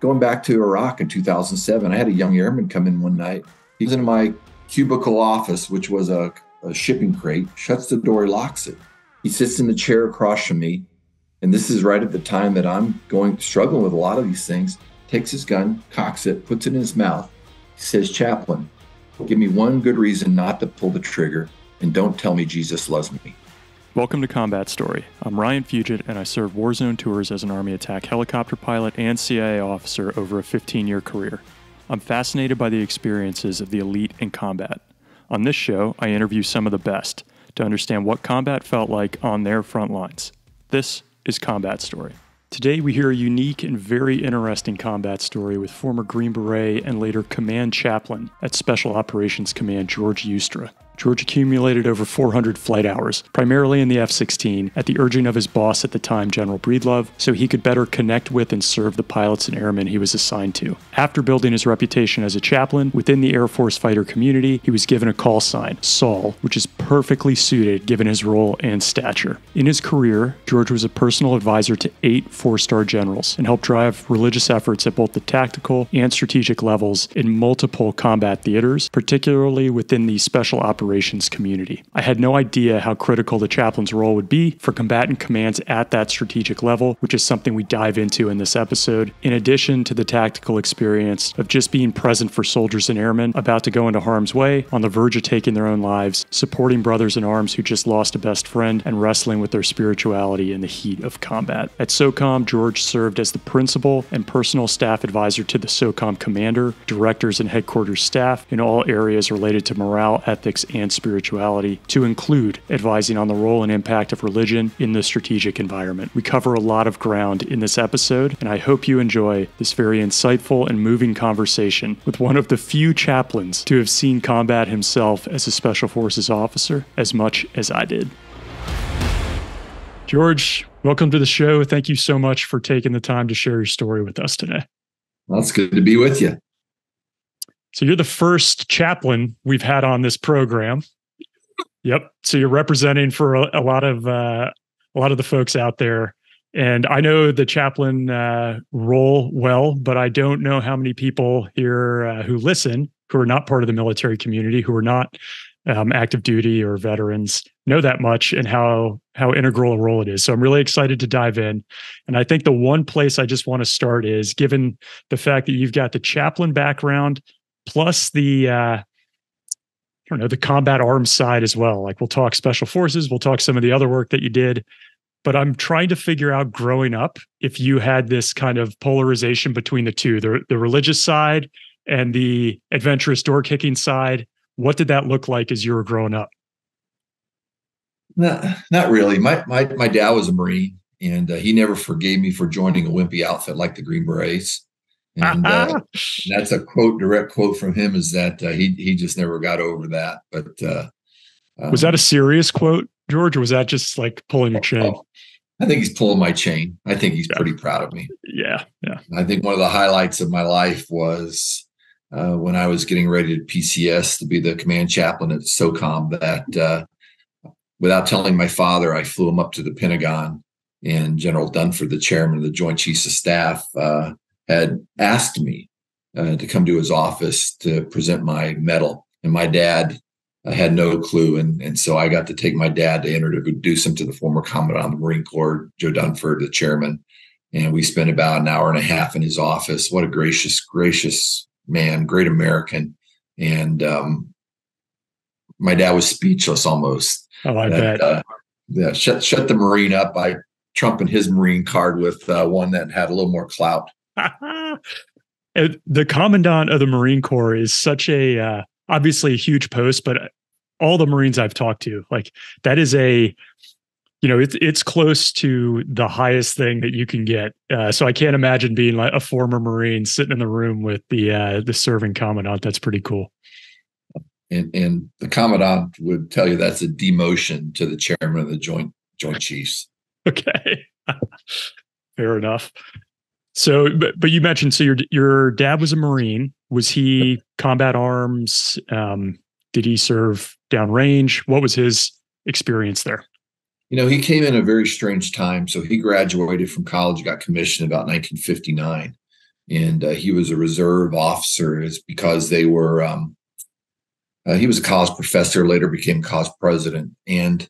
Going back to Iraq in 2007, I had a young airman come in one night. He's in my cubicle office, which was a shipping crate, shuts the door, he locks it. He sits in the chair across from me. And this is right at the time that I'm struggling with a lot of these things. Takes his gun, cocks it, puts it in his mouth. He says, "Chaplain, give me one good reason not to pull the trigger, and don't tell me Jesus loves me." Welcome to Combat Story. I'm Ryan Fugit, and I served Warzone tours as an Army attack helicopter pilot and CIA officer over a 15-year career. I'm fascinated by the experiences of the elite in combat. On this show, I interview some of the best to understand what combat felt like on their front lines. This is Combat Story. Today we hear a unique and very interesting combat story with former Green Beret and later command chaplain at Special Operations Command George Youstra. George accumulated over 400 flight hours, primarily in the F-16, at the urging of his boss at the time, General Breedlove, so he could better connect with and serve the pilots and airmen he was assigned to. After building his reputation as a chaplain within the Air Force fighter community, he was given a call sign, Saul, which is perfectly suited given his role and stature. In his career, George was a personal advisor to 8 four-star generals and helped drive religious efforts at both the tactical and strategic levels in multiple combat theaters, particularly within the special operations community. I had no idea how critical the chaplain's role would be for combatant commands at that strategic level, which is something we dive into in this episode, in addition to the tactical experience of just being present for soldiers and airmen about to go into harm's way, on the verge of taking their own lives, supporting brothers in arms who just lost a best friend, and wrestling with their spirituality in the heat of combat. At SOCOM, George served as the principal and personal staff advisor to the SOCOM commander, directors, and headquarters staff in all areas related to morale, ethics, and spirituality, to include advising on the role and impact of religion in the strategic environment. We cover a lot of ground in this episode, and I hope you enjoy this very insightful and moving conversation with one of the few chaplains to have seen combat himself as a Special Forces officer as much as I did. George, welcome to the show. Thank you so much for taking the time to share your story with us today. Well, it's good to be with you. So you're the first chaplain we've had on this program. Yep. So you're representing for a lot of the folks out there. And I know the chaplain role well, but I don't know how many people here who listen, who are not part of the military community, who are not active duty or veterans, know that much, and how integral a role it is. So I'm really excited to dive in. And I think the one place I just want to start is, given the fact that you've got the chaplain background, plus the, the combat arms side as well. Like, we'll talk Special Forces, we'll talk some of the other work that you did, but I'm trying to figure out, growing up, if you had this kind of polarization between the two, the religious side and the adventurous door kicking side. What did that look like as you were growing up? Not really. My dad was a Marine, and he never forgave me for joining a wimpy outfit like the Green Berets. And that's a quote, direct quote from him, is that he just never got over that. But was that a serious quote, George, or was that just like pulling your chain? Oh, I think he's pulling my chain. I think he's pretty proud of me. Yeah, yeah. I think one of the highlights of my life was when I was getting ready to PCS to be the command chaplain at SOCOM, that without telling my father, I flew him up to the Pentagon, and General Dunford, the chairman of the Joint Chiefs of Staff, had asked me to come to his office to present my medal. And my dad had no clue. And so I got to take my dad to introduce him to the former commandant of the Marine Corps, Joe Dunford, the chairman. And we spent about an hour and a half in his office. What a gracious man, great American. And my dad was speechless almost. Oh, I bet. Yeah, shut the Marine up by trumping his Marine card with one that had a little more clout. The commandant of the Marine Corps is such a, obviously a huge post, but all the Marines I've talked to, like, that is a, it's close to the highest thing that you can get. So I can't imagine being like a former Marine sitting in the room with the serving commandant. That's pretty cool. And the commandant would tell you that's a demotion to the chairman of the Joint Chiefs. Okay, fair enough. So, but you mentioned, so your dad was a Marine. Was he combat arms? Did he serve downrange? What was his experience there? He came in a very strange time. So he graduated from college, got commissioned about 1959. and he was a reserve officer. It's because they were, he was a college professor, later became college president. And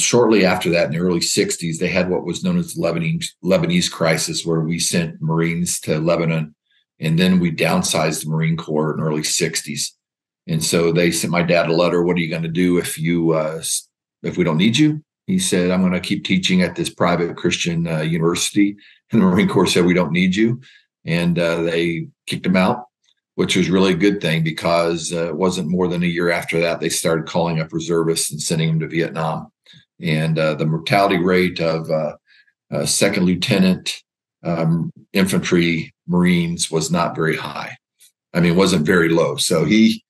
shortly after that, in the early 60s, they had what was known as the Lebanese crisis, where we sent Marines to Lebanon, and then we downsized the Marine Corps in the early 60s. And so they sent my dad a letter, what are you going to do if we don't need you? He said, I'm going to keep teaching at this private Christian university. And the Marine Corps said, we don't need you. And they kicked him out, which was really a good thing, because it wasn't more than a year after that, they started calling up reservists and sending them to Vietnam. And the mortality rate of second lieutenant infantry Marines was not very high. I mean, it wasn't very low. So he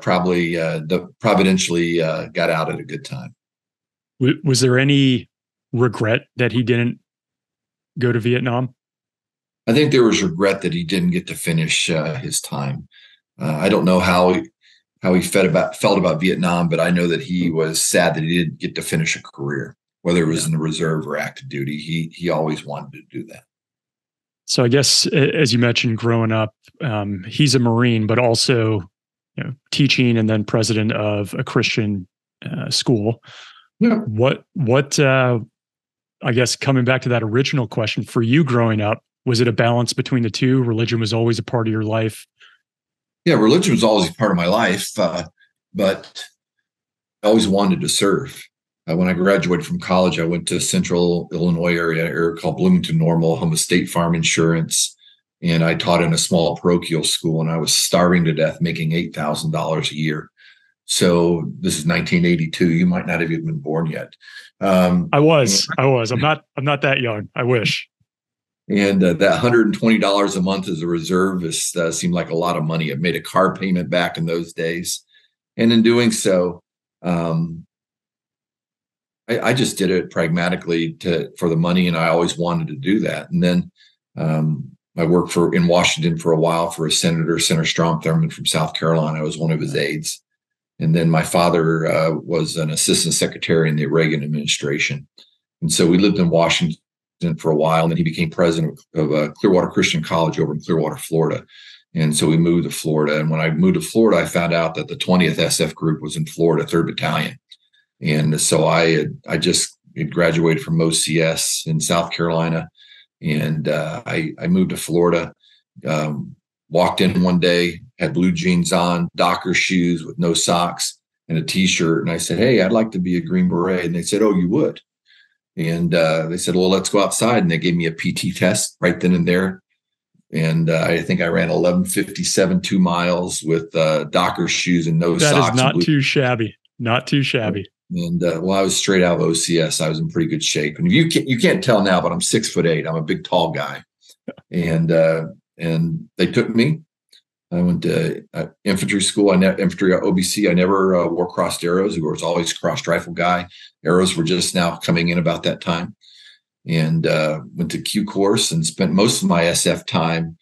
probably providentially got out at a good time. Was there any regret that he didn't go to Vietnam? I think there was regret that he didn't get to finish his time. I don't know how he felt about Vietnam, but I know that he was sad that he didn't get to finish a career, whether it was in the reserve or active duty. He always wanted to do that. So I guess, as you mentioned, growing up, he's a Marine, but also, you know, teaching and then president of a Christian school. Yeah. What I guess, coming back to that original question, for you growing up, was it a balance between the two? Religion was always a part of your life? Yeah, religion was always a part of my life, but I always wanted to serve. When I graduated from college, I went to Central Illinois area called Bloomington Normal, home of State Farm Insurance, and I taught in a small parochial school, and I was starving to death, making $8,000 a year. So this is 1982. You might not have even been born yet. I was. I'm not that young. I wish. And that $120 a month as a reservist seemed like a lot of money. It made a car payment back in those days. And in doing so, I just did it pragmatically for the money, and I always wanted to do that. And then I worked in Washington for a while for a senator, Senator Strom Thurmond from South Carolina. I was one of his aides. And then my father was an assistant secretary in the Reagan administration. And so we lived in Washington for a while, and then he became president of Clearwater Christian College over in Clearwater, Florida. And so we moved to Florida. And when I moved to Florida, I found out that the 20th SF Group was in Florida, 3rd Battalion. And so I had graduated from OCS in South Carolina, and I moved to Florida. Walked in one day, had blue jeans on, Docker shoes with no socks and a T-shirt. And I said, hey, I'd like to be a Green Beret. And they said, oh, you would. And they said, well, let's go outside. And they gave me a PT test right then and there. And I think I ran 11:57, 2 miles with Docker shoes and no socks. That is not too shabby. Not too shabby. And well, I was straight out of OCS. I was in pretty good shape. And you can't tell now, but I'm 6'8". I'm a big, tall guy. And they took me. I went to infantry school. Infantry OBC. I never wore crossed arrows. I was always crossed rifle guy. Arrows were just now coming in about that time. And went to Q course and spent most of my SF time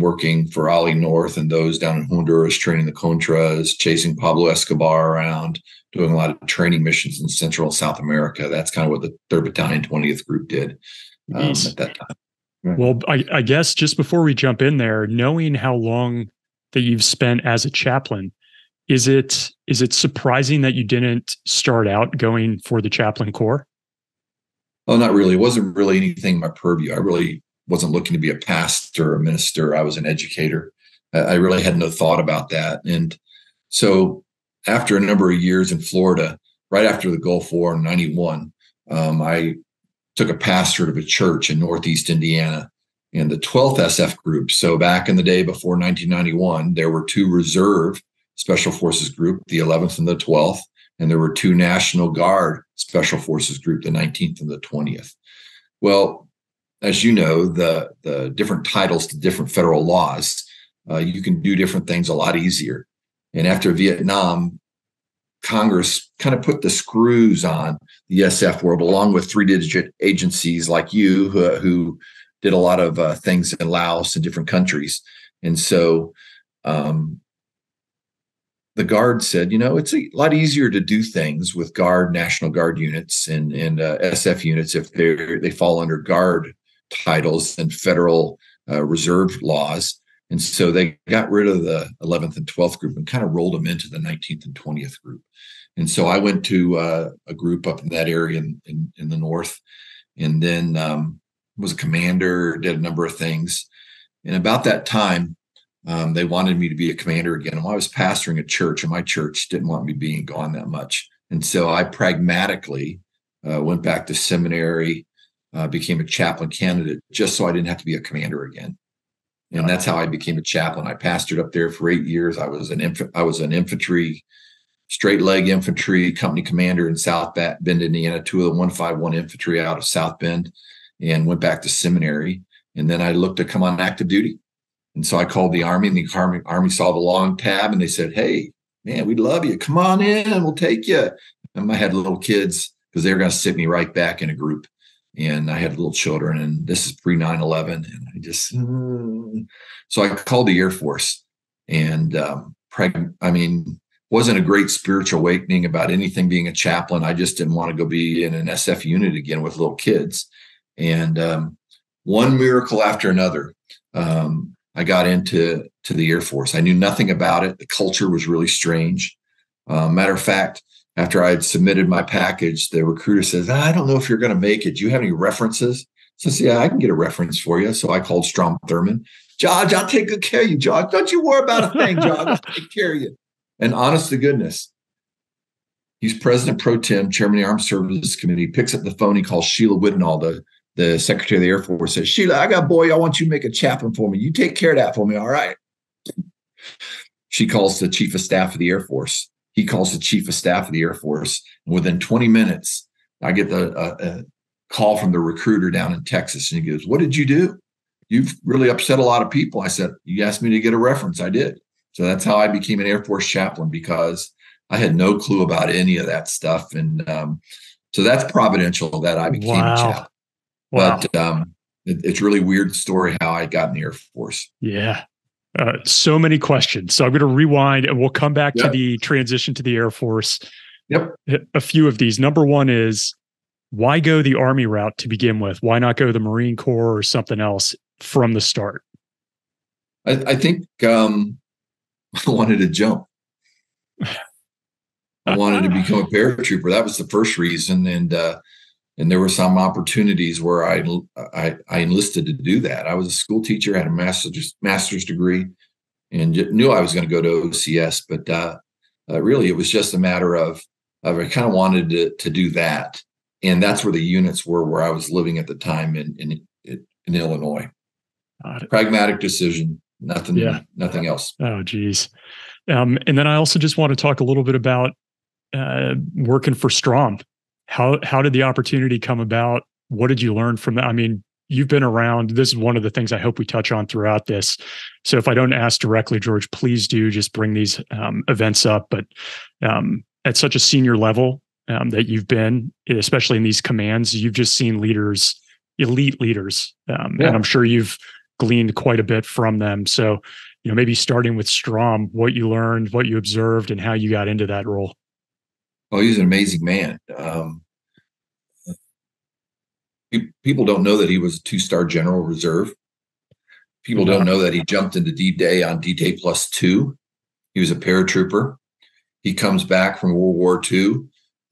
working for Oliver North and those down in Honduras, training the Contras, chasing Pablo Escobar around, doing a lot of training missions in Central and South America. That's kind of what the 3rd Battalion 20th Group did at that time. Right. Well, I guess just before we jump in there, knowing how long that you've spent as a chaplain, is it surprising that you didn't start out going for the chaplain corps? Oh, not really. It wasn't really anything in my purview. I really wasn't looking to be a pastor or a minister. I was an educator. I really had no thought about that. And so after a number of years in Florida, right after the Gulf War in 91, I took a pastorate of a church in Northeast Indiana and the 12th SF Group. So back in the day before 1991, there were 2 Reserve Special Forces Group, the 11th and the 12th, and there were 2 National Guard Special Forces Group, the 19th and the 20th. Well, as you know, the different titles to different federal laws, you can do different things a lot easier. And after Vietnam, Congress kind of put the screws on the SF world, along with 3-digit agencies like you who did a lot of things in Laos and different countries. And so the Guard said, you know, it's a lot easier to do things with Guard, National Guard units and SF units if they fall under Guard titles than federal reserve laws. And so they got rid of the 11th and 12th group and kind of rolled them into the 19th and 20th group. And so I went to a group up in that area in the north, and then was a commander, did a number of things. And about that time, they wanted me to be a commander again. And I was pastoring a church, and my church didn't want me being gone that much. And so I pragmatically went back to seminary, became a chaplain candidate, just so I didn't have to be a commander again. And that's how I became a chaplain. I pastored up there for 8 years. I was an infantry, straight leg infantry company commander in South Bend, Indiana, 20151 infantry out of South Bend, and went back to seminary. And then I looked to come on active duty. And so I called the Army, and the Army saw the long tab, and they said, "Hey, man, we love you. Come on in. We'll take you." And I had little kids, because they were going to sit me right back in a group. And I had little children, and this is pre-9/11. And I just, so I called the Air Force, and wasn't a great spiritual awakening about anything being a chaplain. I just didn't want to go be in an SF unit again with little kids. And one miracle after another, I got into the Air Force. I knew nothing about it. The culture was really strange. Matter of fact, after I had submitted my package, the recruiter says, "I don't know if you're going to make it. Do you have any references?" So I said, "Yeah, I can get a reference for you." So I called Strom Thurmond. "George, I'll take good care of you, George. Don't you worry about a thing, George. I'll take care of you." And honest to goodness, he's president pro tem, chairman of the Armed Services Committee, picks up the phone. He calls Sheila Whittenall, the secretary of the Air Force, says, "Sheila, I got a boy. I want you to make a chaplain for me. You take care of that for me, all right?" She calls the chief of staff of the Air Force. He calls the chief of staff of the Air Force. And within 20 minutes, I get a call from the recruiter down in Texas. And he goes, "What did you do? You've really upset a lot of people." I said, "You asked me to get a reference. I did." So that's how I became an Air Force chaplain, because I had no clue about any of that stuff. And so that's providential that I became a chaplain. Wow. But it's really weird story how I got in the Air Force. Yeah. So many questions. So I'm going to rewind, and we'll come back to the transition to the Air Force. Yep. A few of these. Number one is, why go the Army route to begin with? Why not go the Marine Corps or something else from the start? I think I wanted to jump. I wanted to become a paratrooper. That was the first reason. And there were some opportunities where I enlisted to do that. I was a school teacher, had a master's degree, and knew I was going to go to OCS. But really, it was just a matter of I kind of wanted to do that. And that's where the units were where I was living at the time in Illinois. Pragmatic decision, nothing else. Oh, geez. And then I also just want to talk a little bit about working for Strom. How did the opportunity come about? What did you learn from that? I mean, you've been around. This is one of the things I hope we touch on throughout this. So if I don't ask directly, George, please do just bring these events up. But at such a senior level that you've been, especially in these commands, you've just seen leaders, elite leaders. And I'm sure you've gleaned quite a bit from them. So, maybe starting with Strom, what you learned, what you observed, and how you got into that role. Oh, he's an amazing man. People don't know that he was a 2-star general reserve. People don't know that he jumped into D-Day on D-Day +2. He was a paratrooper. He comes back from World War II,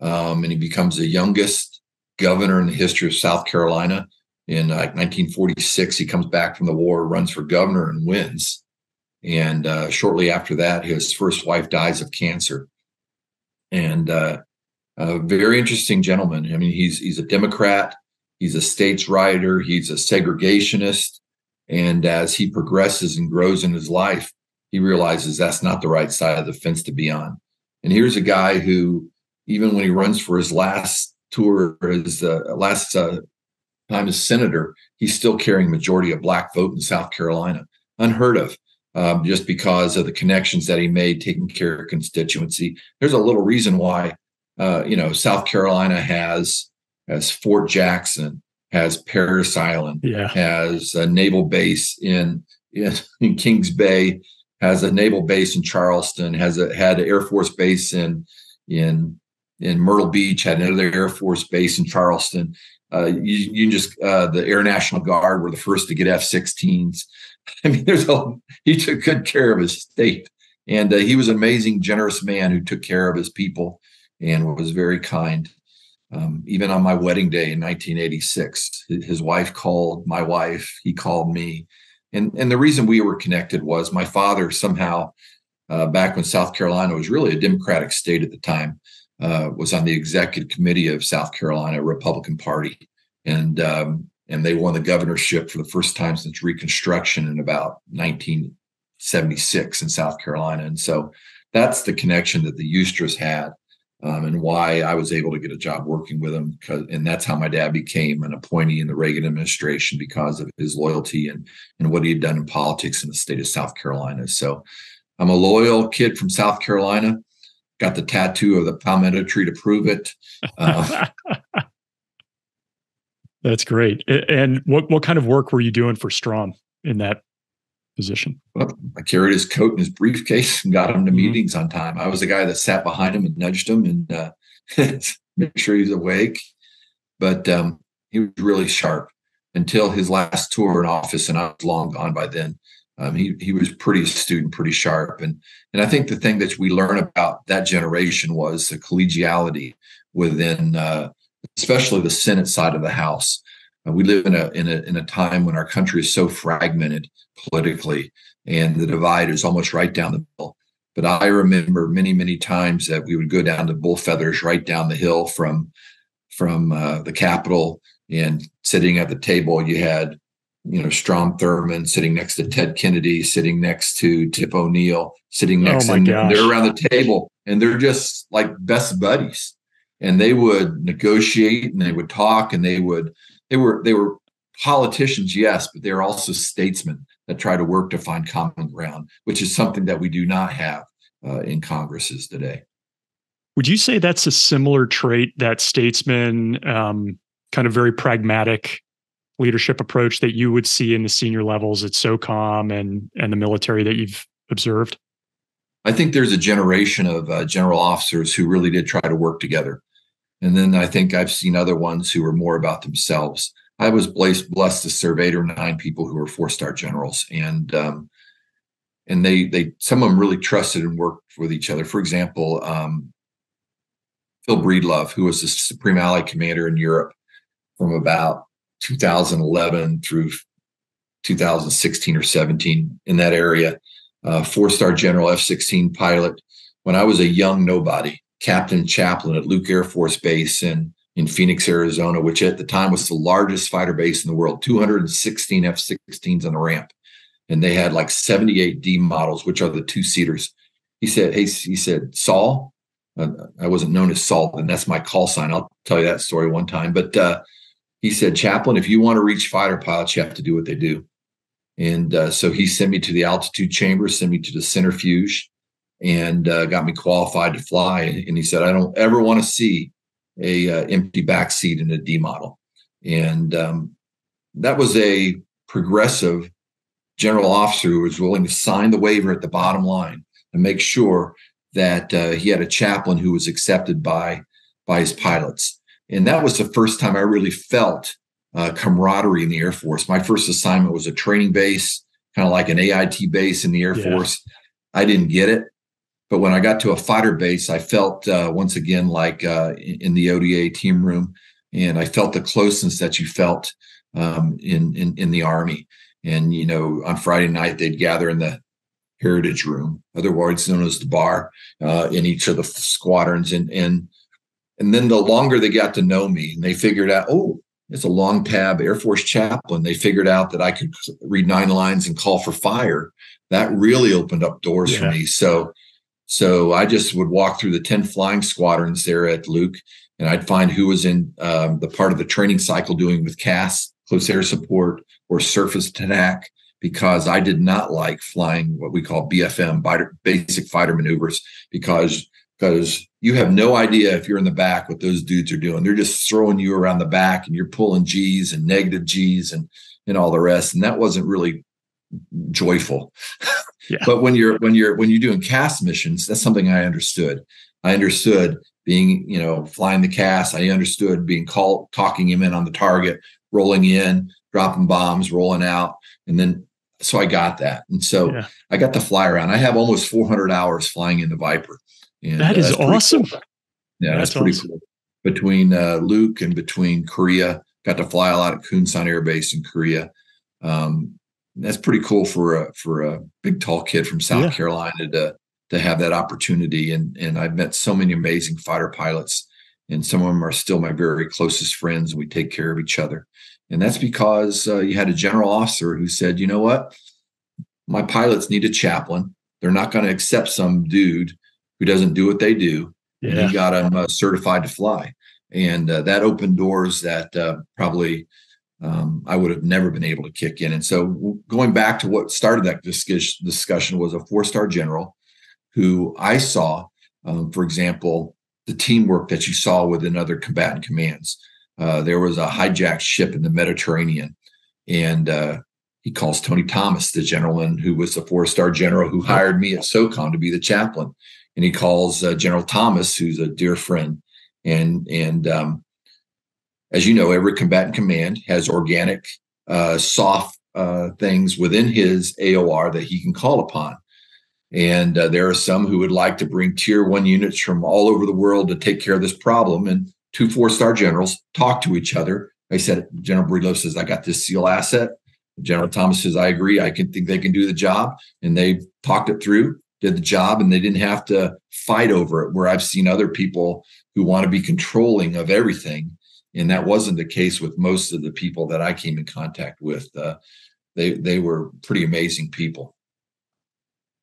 and he becomes the youngest governor in the history of South Carolina. In 1946, he comes back from the war, runs for governor, and wins. And shortly after that, his first wife dies of cancer. And a very interesting gentleman. I mean, he's a Democrat, he's a states righter, he's a segregationist. And as he progresses and grows in his life, he realizes that's not the right side of the fence to be on. And here's a guy who, even when he runs for his last tour, his last time as senator, he's still carrying majority of black vote in South Carolina. Unheard of. Just because of the connections that he made, taking care of constituency. There's a little reason why, South Carolina has Fort Jackson, has Parris Island, has a naval base in Kings Bay, has a naval base in Charleston, had an Air Force base in Myrtle Beach, had another Air Force base in Charleston. The Air National Guard were the first to get F-16s. I mean, he took good care of his state, and he was an amazing, generous man who took care of his people and was very kind. Even on my wedding day in 1986, his wife called my wife. He called me, and the reason we were connected was my father somehow, back when South Carolina was really a Democratic state at the time, was on the executive committee of South Carolina Republican Party, and they won the governorship for the first time since Reconstruction in about 1976 in South Carolina, and so that's the connection that the Youstras had. And why I was able to get a job working with him, and that's how my dad became an appointee in the Reagan administration, because of his loyalty and what he had done in politics in the state of South Carolina. So I'm a loyal kid from South Carolina. Got the tattoo of the palmetto tree to prove it. That's great. And what kind of work were you doing for Strom in that position? Well, I carried his coat and his briefcase and got him to meetings on time. I was the guy that sat behind him and nudged him and made sure he was awake. But he was really sharp until his last tour in office, and I was long gone by then. He was pretty astute and pretty sharp. And I think the thing that we learn about that generation was the collegiality within, especially the Senate side of the House. We live in a time when our country is so fragmented politically, and the divide is almost right down the middle. But I remember many, many times that we would go down to Bullfeathers, right down the hill from the Capitol, and sitting at the table, you had, Strom Thurmond sitting next to Ted Kennedy, sitting next to Tip O'Neill, sitting next to they're around the table, and they're just like best buddies. And they would negotiate, and they would talk, and they were politicians, yes, but they were also statesmen that try to work to find common ground, which is something that we do not have in Congresses today. Would you say that's a similar trait, that statesman, kind of very pragmatic leadership approach that you would see in the senior levels at SOCOM and the military that you've observed? I think there's a generation of general officers who really did try to work together. And then I think I've seen other ones who were more about themselves. I was blessed to serve 8 or 9 people who were 4-star generals. And they some of them really trusted and worked with each other. For example, Phil Breedlove, who was the Supreme Allied Commander in Europe from about 2011 through 2016 or 17 in that area, 4-star general, F-16 pilot. When I was a young nobody, Captain Chaplain at Luke Air Force Base in Phoenix, Arizona, which at the time was the largest fighter base in the world, 216 F-16s on the ramp. And they had like 78 D models, which are the 2-seaters. He said, Saul, I wasn't known as Saul, and that's my call sign. I'll tell you that story one time. But he said, Chaplain, if you want to reach fighter pilots, you have to do what they do. And so he sent me to the altitude chamber, sent me to the centrifuge, and got me qualified to fly. And he said, I don't ever want to see a empty backseat in a D model. And that was a progressive general officer who was willing to sign the waiver at the bottom line and make sure that he had a chaplain who was accepted by his pilots. And that was the first time I really felt camaraderie in the Air Force. My first assignment was a training base, kind of like an AIT base in the Air Force. I didn't get it. But when I got to a fighter base, I felt once again like in the ODA team room, and I felt the closeness that you felt in the Army. And on Friday night they'd gather in the heritage room, otherwise known as the bar, in each of the squadrons. And then the longer they got to know me, and they figured out, it's a long tab Air Force chaplain. They figured out that I could read 9 lines and call for fire. That really opened up doors for me. So I just would walk through the 10 flying squadrons there at Luke, and I'd find who was in the part of the training cycle doing with CAS, close air support, or surface attack, because I did not like flying what we call BFM, basic fighter maneuvers, because you have no idea if you're in the back what those dudes are doing. They're just throwing you around the back, and you're pulling Gs and negative Gs and all the rest, and that wasn't really joyful. But when you're doing CAS missions, that's something I understood. I understood being, you know, flying the cast. I understood being called, talking him in on the target, rolling in, dropping bombs, rolling out. And then, so I got that. And so yeah. I got to fly around. I have almost 400 hours flying in the Viper. And that is awesome. Cool. Yeah, that's pretty awesome. Cool. Between Luke and between Korea, got to fly a lot at Kunsan Air Base in Korea. That's pretty cool for a big, tall kid from South Carolina to have that opportunity. And I've met so many amazing fighter pilots, and some of them are still my very closest friends. We take care of each other. And that's because you had a general officer who said, you know what, my pilots need a chaplain. They're not going to accept some dude who doesn't do what they do. Yeah. And he got them certified to fly. And that opened doors that probably I would have never been able to kick in. And so going back to what started that discussion was a four-star general who I saw, for example, the teamwork that you saw within other combatant commands. There was a hijacked ship in the Mediterranean, and he calls Tony Thomas, the gentleman who was the four-star general who hired me at SOCOM to be the chaplain. And he calls General Thomas, who's a dear friend. And as you know, every combatant command has organic, soft things within his AOR that he can call upon. And there are some who would like to bring tier one units from all over the world to take care of this problem. And 2 4-star generals talk to each other. I said, General Breedlove says, I got this SEAL asset. General Thomas says, I agree. I can think they can do the job. And they talked it through, did the job, and they didn't have to fight over it, where I've seen other people who want to be controlling of everything. And that wasn't the case with most of the people that I came in contact with. They were pretty amazing people.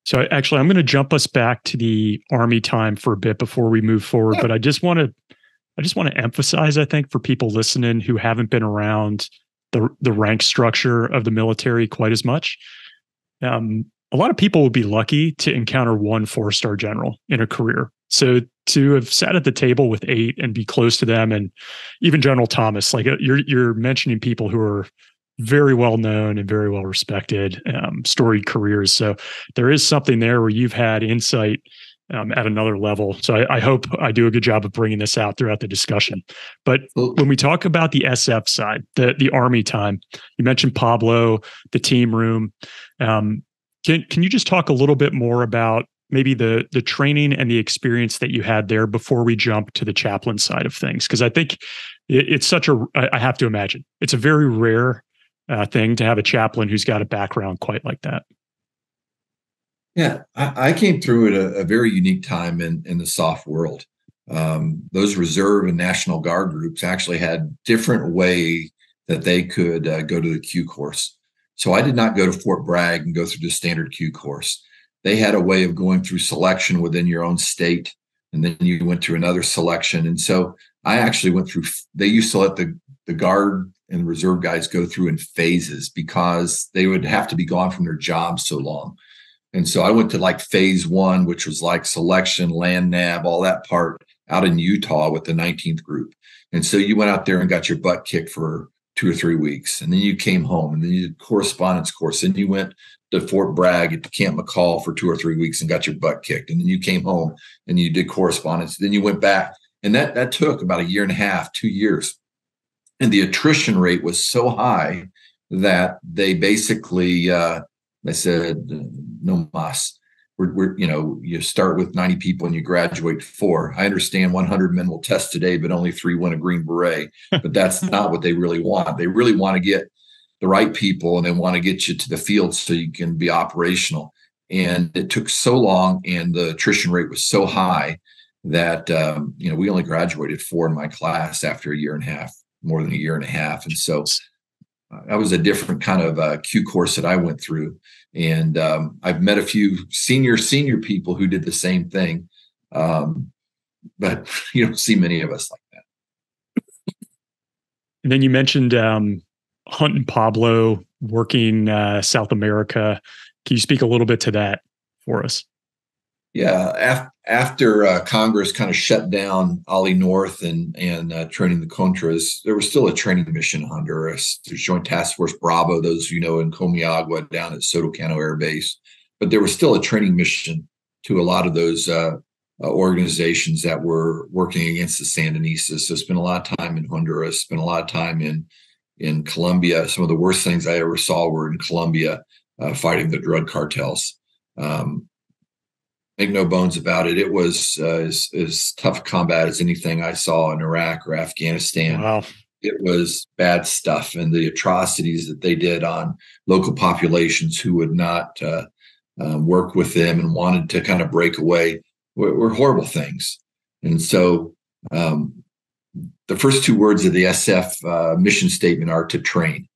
So actually, I'm going to jump us back to the Army time for a bit before we move forward. Yeah. But I just want to emphasize, I think, for people listening who haven't been around the rank structure of the military quite as much. A lot of people would be lucky to encounter one 4-star general in a career. So to have sat at the table with 8 and be close to them, and even General Thomas, like you're mentioning people who are very well known and very well respected, storied careers. So there is something there where you've had insight at another level. So I hope I do a good job of bringing this out throughout the discussion. But when we talk about the SF side, the Army time, you mentioned Pablo, the team room. Can you just talk a little bit more about maybe the training and the experience that you had there before we jump to the chaplain side of things? Because I think it's I have to imagine, it's a very rare thing to have a chaplain who's got a background quite like that. Yeah, I came through at a very unique time in the soft world. Those Reserve and National Guard groups actually had different way that they could go to the Q course. So I did not go to Fort Bragg and go through the standard Q course. They had a way of going through selection within your own state, and then you went through another selection. And so I actually went through, they used to let the Guard and Reserve guys go through in phases because they would have to be gone from their jobs so long. And so I went to like phase 1, which was like selection, land nav, all that part out in Utah with the 19th group. And so you went out there and got your butt kicked for 2 or 3 weeks. And then you came home, and then you did correspondence course. And you went to Fort Bragg at Camp McCall for 2 or 3 weeks and got your butt kicked. And then you came home and you did correspondence. Then you went back, and that took about 1.5 years, 2 years. And the attrition rate was so high that they basically, they said, no mas. You start with 90 people and you graduate 4. I understand 100 men will test today, but only 3 win a Green Beret. But that's not what they really want. They really want to get the right people, and they want to get you to the field so you can be operational. And it took so long, and the attrition rate was so high that, we only graduated 4 in my class after 1.5 years, more than 1.5 years. And so that was a different kind of Q course that I went through. And I've met a few senior people who did the same thing. But you don't see many of us like that. And then you mentioned Hunt and Pablo working South America. Can you speak a little bit to that for us? Yeah. After Congress kind of shut down Ollie North and training the Contras, there was still a training mission in Honduras. There's Joint Task Force Bravo, those you know, in Comayagua down at Sotocano Air Base. But there was still a training mission to a lot of those organizations that were working against the Sandinistas. So spent a lot of time in Honduras, spent a lot of time in Colombia. Some of the worst things I ever saw were in Colombia, fighting the drug cartels. Make no bones about it. It was as tough combat as anything I saw in Iraq or Afghanistan. Wow. It was bad stuff, and the atrocities that they did on local populations who would not work with them and wanted to kind of break away were horrible things. And so the first two words of the SF mission statement are to train.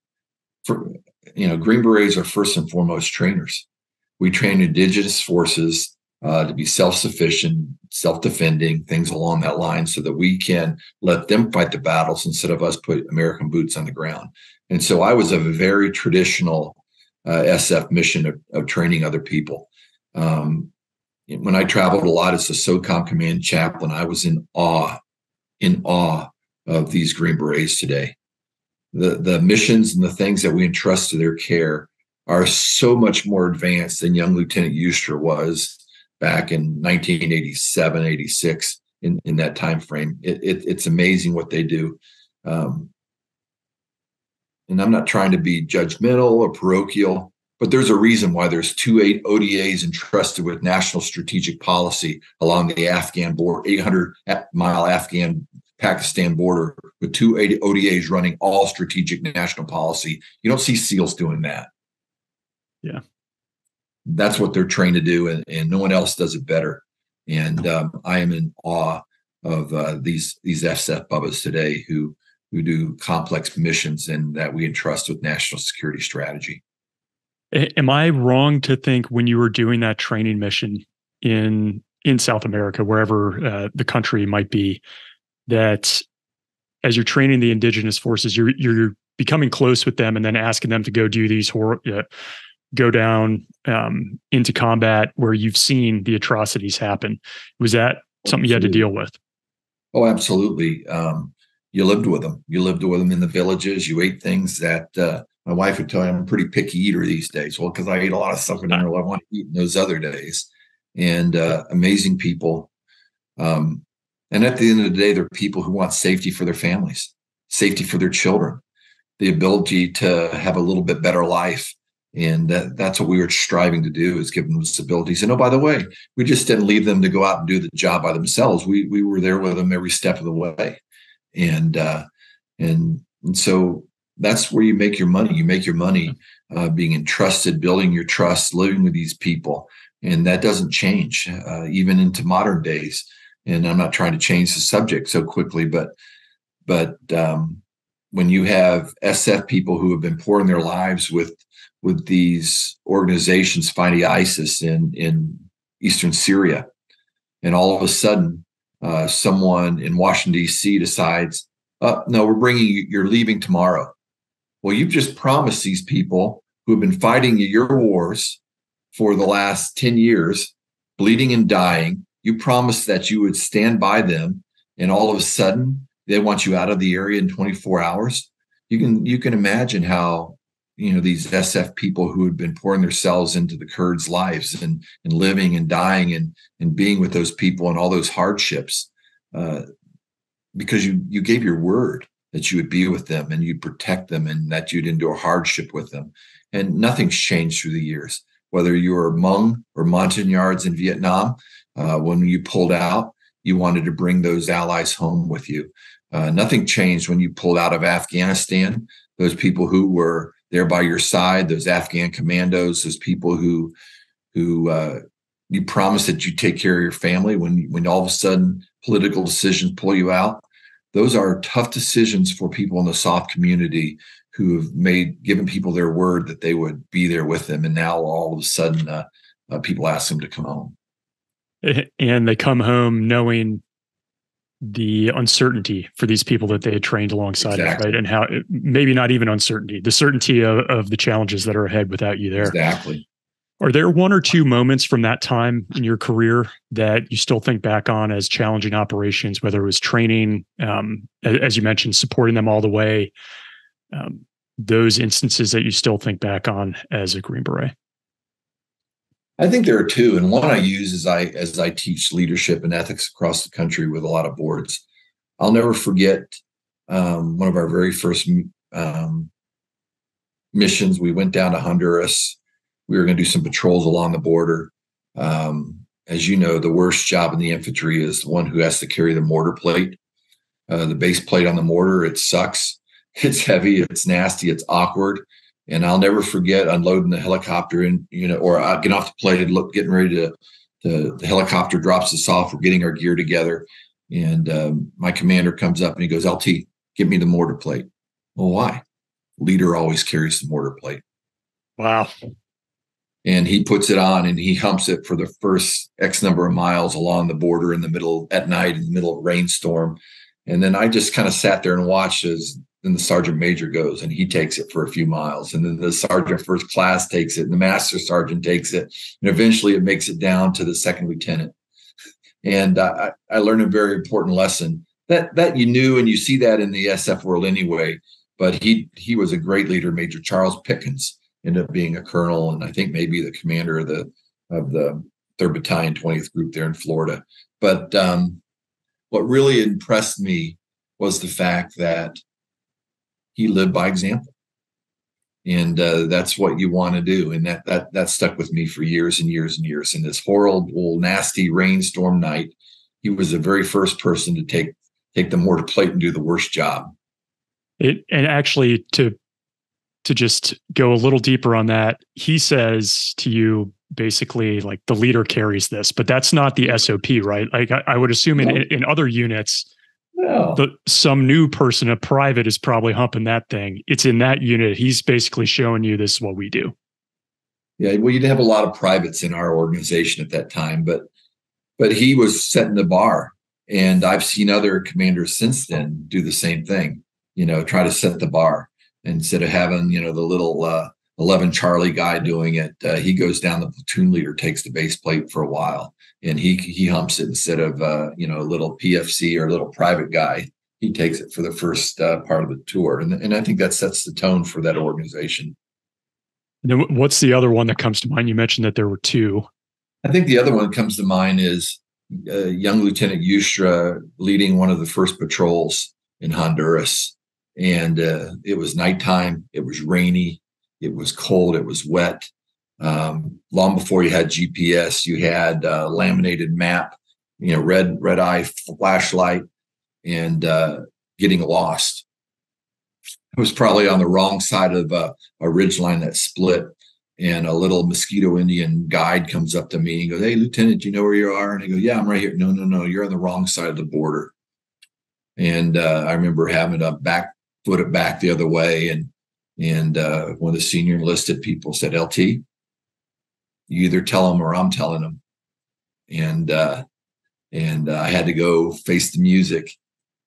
Green Berets are first and foremost trainers. We train indigenous forces to be self-sufficient, self-defending, things along that line, so that we can let them fight the battles instead of us put American boots on the ground. And so I was a very traditional SF mission of training other people. When I traveled a lot as a SOCOM command chaplain, I was in awe of these Green Berets today. The missions and the things that we entrust to their care are so much more advanced than young Lieutenant Youstra was back in 1987, 86, in that time frame. It's amazing what they do. And I'm not trying to be judgmental or parochial, but there's a reason why there's 28 ODAs entrusted with national strategic policy along the Afghan border, 800-mile Afghan-Pakistan border, with 28 ODAs running all strategic national policy. You don't see SEALs doing that. Yeah. That's what they're trained to do, and no one else does it better. And I am in awe of these SF bubbas today who do complex missions and that we entrust with national security strategy. Am I wrong to think when you were doing that training mission in South America, wherever the country might be, that as you're training the indigenous forces, you're becoming close with them and then asking them to go do these go down into combat where you've seen the atrocities happen? Was that something you had to deal with? Oh, absolutely. You lived with them. You lived with them in the villages. You ate things that my wife would tell me, I'm a pretty picky eater these days. Well, because I ate a lot of stuff and I want to eat in those other days. And amazing people. And at the end of the day, they're people who want safety for their families, safety for their children, the ability to have a little bit better life. And that's what we were striving to do, is give them disabilities. And oh, by the way, we just didn't leave them to go out and do the job by themselves. We were there with them every step of the way. And so that's where you make your money. You make your money being entrusted, building your trust, living with these people. And that doesn't change even into modern days. And I'm not trying to change the subject so quickly, but when you have SF people who have been pouring their lives with these organizations fighting ISIS in eastern Syria, and all of a sudden someone in Washington, D.C. decides, no, we're bringing you, you're leaving tomorrow. Well, you've just promised these people who have been fighting your wars for the last 10 years, bleeding and dying, you promised that you would stand by them, and all of a sudden they want you out of the area in 24 hours. You can imagine how, these SF people who had been pouring themselves into the Kurds' lives and living and dying and being with those people and all those hardships, because you gave your word that you would be with them and you'd protect them and that you'd endure hardship with them. And nothing's changed through the years, whether you were Hmong or Montagnards in Vietnam. When you pulled out, you wanted to bring those allies home with you. Nothing changed when you pulled out of Afghanistan. Those people who were there by your side, those Afghan commandos, those people who you promised that you take care of your family, when all of a sudden political decisions pull you out, those are tough decisions for people in the soft community who have given people their word that they would be there with them, and now all of a sudden people ask them to come home, and they come home knowing the uncertainty for these people that they had trained alongside of, right? And how, maybe not even uncertainty, the certainty of the challenges that are ahead without you there. Exactly. Are there one or two moments from that time in your career that you still think back on as challenging operations, whether it was training, as you mentioned, supporting them all the way, those instances that you still think back on as a Green Beret? I think there are two, and one I use as I teach leadership and ethics across the country with a lot of boards. I'll never forget one of our very first missions. We went down to Honduras. We were going to do some patrols along the border. As you know, the worst job in the infantry is the one who has to carry the mortar plate, the base plate on the mortar. It sucks. It's heavy. It's nasty. It's awkward. And I'll never forget unloading the helicopter and, or I get off the plate and look, getting ready to, the helicopter drops us off. We're getting our gear together. And my commander comes up and he goes, LT, give me the mortar plate. Well, why? Leader always carries the mortar plate. Wow. And he puts it on and he humps it for the first X number of miles along the border in the middle at night, in the middle of a rainstorm. And then I just kind of sat there and watched as then the sergeant major goes and he takes it for a few miles. And then the sergeant first class takes it and the master sergeant takes it. And eventually it makes it down to the second lieutenant. And I learned a very important lesson that you knew, and you see that in the SF world anyway. But he was a great leader. Major Charles Pickens ended up being a colonel, and I think maybe the commander of the 3rd Battalion, 20th Group there in Florida. But what really impressed me was the fact that he lived by example, and that's what you want to do. And that stuck with me for years and years and years. And this horrible, nasty rainstorm night, he was the very first person to take the mortar plate and do the worst job. And actually, to just go a little deeper on that, he says to you basically like the leader carries this, but that's not the SOP, right? Like I would assume in other units, some new person, a private, is probably humping that thing. It's in that unit. He's basically showing you this is what we do. Yeah, well, you didn't have a lot of privates in our organization at that time, but he was setting the bar, and I've seen other commanders since then do the same thing. Try to set the bar instead of having, the little 11 Charlie guy doing it. He goes down, the platoon leader takes the base plate for a while, and he humps it instead of, a little PFC or a little private guy. He takes it for the first part of the tour. And I think that sets the tone for that organization. Now, what's the other one that comes to mind? You mentioned that there were two. I think the other one that comes to mind is young Lieutenant Youstra leading one of the first patrols in Honduras. And it was nighttime. It was rainy. It was cold. It was wet. Long before you had GPS, you had a laminated map, red eye flashlight, and getting lost. I was probably on the wrong side of a ridgeline that split, and a little Mosquito Indian guide comes up to me and goes, "Hey, Lieutenant, do you know where you are?" And I go, "Yeah, I'm right here." No, you're on the wrong side of the border. And I remember having to foot it back the other way. And one of the senior enlisted people said, "LT, you either tell them or I'm telling them." And I had to go face the music.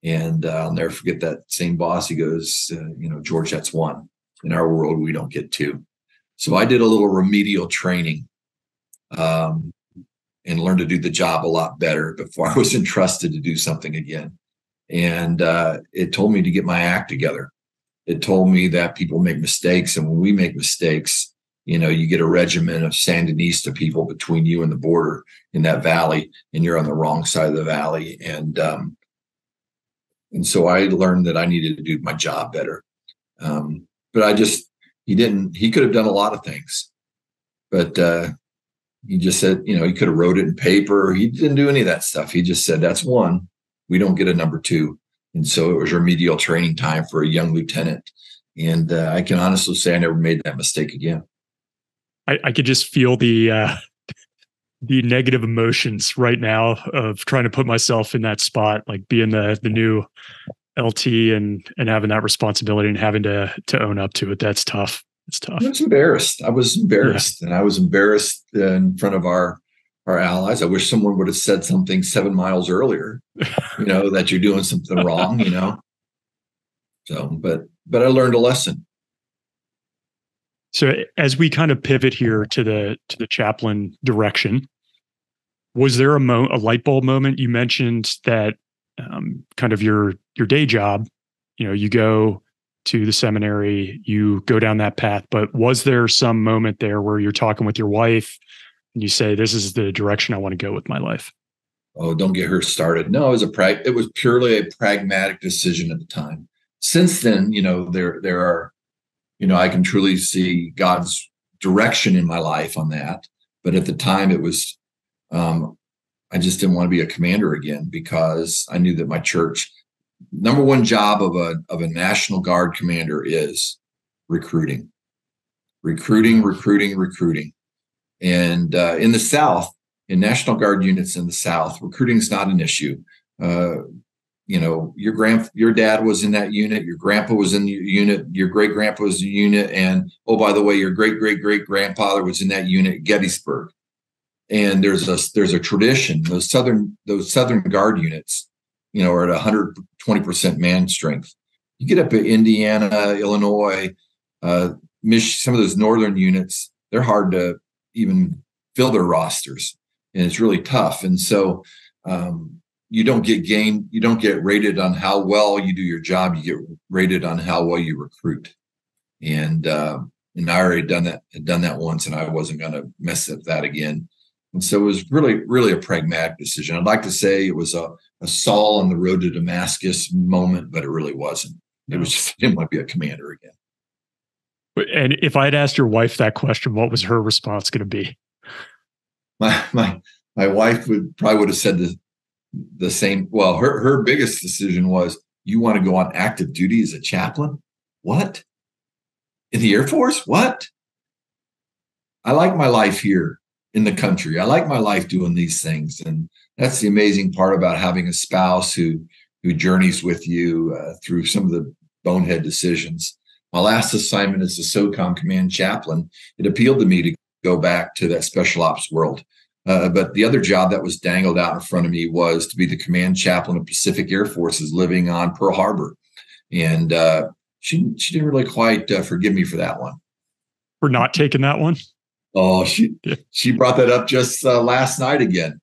And I'll never forget that same boss. He goes, "George, that's one. In our world, we don't get two." So I did a little remedial training and learned to do the job a lot better before I was entrusted to do something again. And it told me to get my act together. It told me that people make mistakes. And when we make mistakes, you get a regiment of Sandinista people between you and the border in that valley, and you're on the wrong side of the valley. And so I learned that I needed to do my job better. But he could have done a lot of things, but he just said, he could have wrote it in paper. He didn't do any of that stuff. He just said, "That's one. We don't get a number two." And so it was remedial training time for a young lieutenant. And I can honestly say I never made that mistake again. I could just feel the negative emotions right now of trying to put myself in that spot, like being the new LT and having that responsibility and having to own up to it. That's tough. It's tough. I was embarrassed. Yeah. And I was embarrassed in front of our allies. I wish someone would have said something 7 miles earlier, that you're doing something wrong, So, but I learned a lesson. So as we kind of pivot here to the chaplain direction, was there a light bulb moment? You mentioned that kind of your day job, you go to the seminary, you go down that path, but was there some moment there where you're talking with your wife and you say, this is the direction I want to go with my life? Oh, don't get her started. No, it was purely a pragmatic decision at the time. Since then, there are, I can truly see God's direction in my life on that. But at the time it was, I just didn't want to be a commander again, because I knew that my church, number one job of a National Guard commander is recruiting. And in the South, in National Guard units in the South, recruiting is not an issue. Your dad was in that unit, your grandpa was in the unit, your great grandpa was in the unit, and oh, by the way, your great great great grandfather was in that unit at Gettysburg. And there's a tradition. Those Southern Guard units, are at 120% man strength. You get up at Indiana, Illinois, some of those northern units, they're hard to even fill their rosters, and it's really tough. And so you don't get rated on how well you do your job. You get rated on how well you recruit. And I already had done that once, and I wasn't going to mess up that again. And so it was really, really a pragmatic decision. I'd like to say it was a Saul on the road to Damascus moment, but it really wasn't. It was just, I didn't want to be a commander again. And if I had asked your wife that question, what was her response going to be? My wife would have said the same. Well, her biggest decision was, you want to go on active duty as a chaplain? What? In the Air Force? What? I like my life here in the country. I like my life doing these things. And that's the amazing part about having a spouse who journeys with you through some of the bonehead decisions. My last assignment as the SOCOM command chaplain, it appealed to me to go back to that special ops world. But the other job that was dangled out in front of me was to be the command chaplain of Pacific Air Forces living on Pearl Harbor. And she didn't really quite forgive me for that one. For not taking that one? Oh, she brought that up just last night again.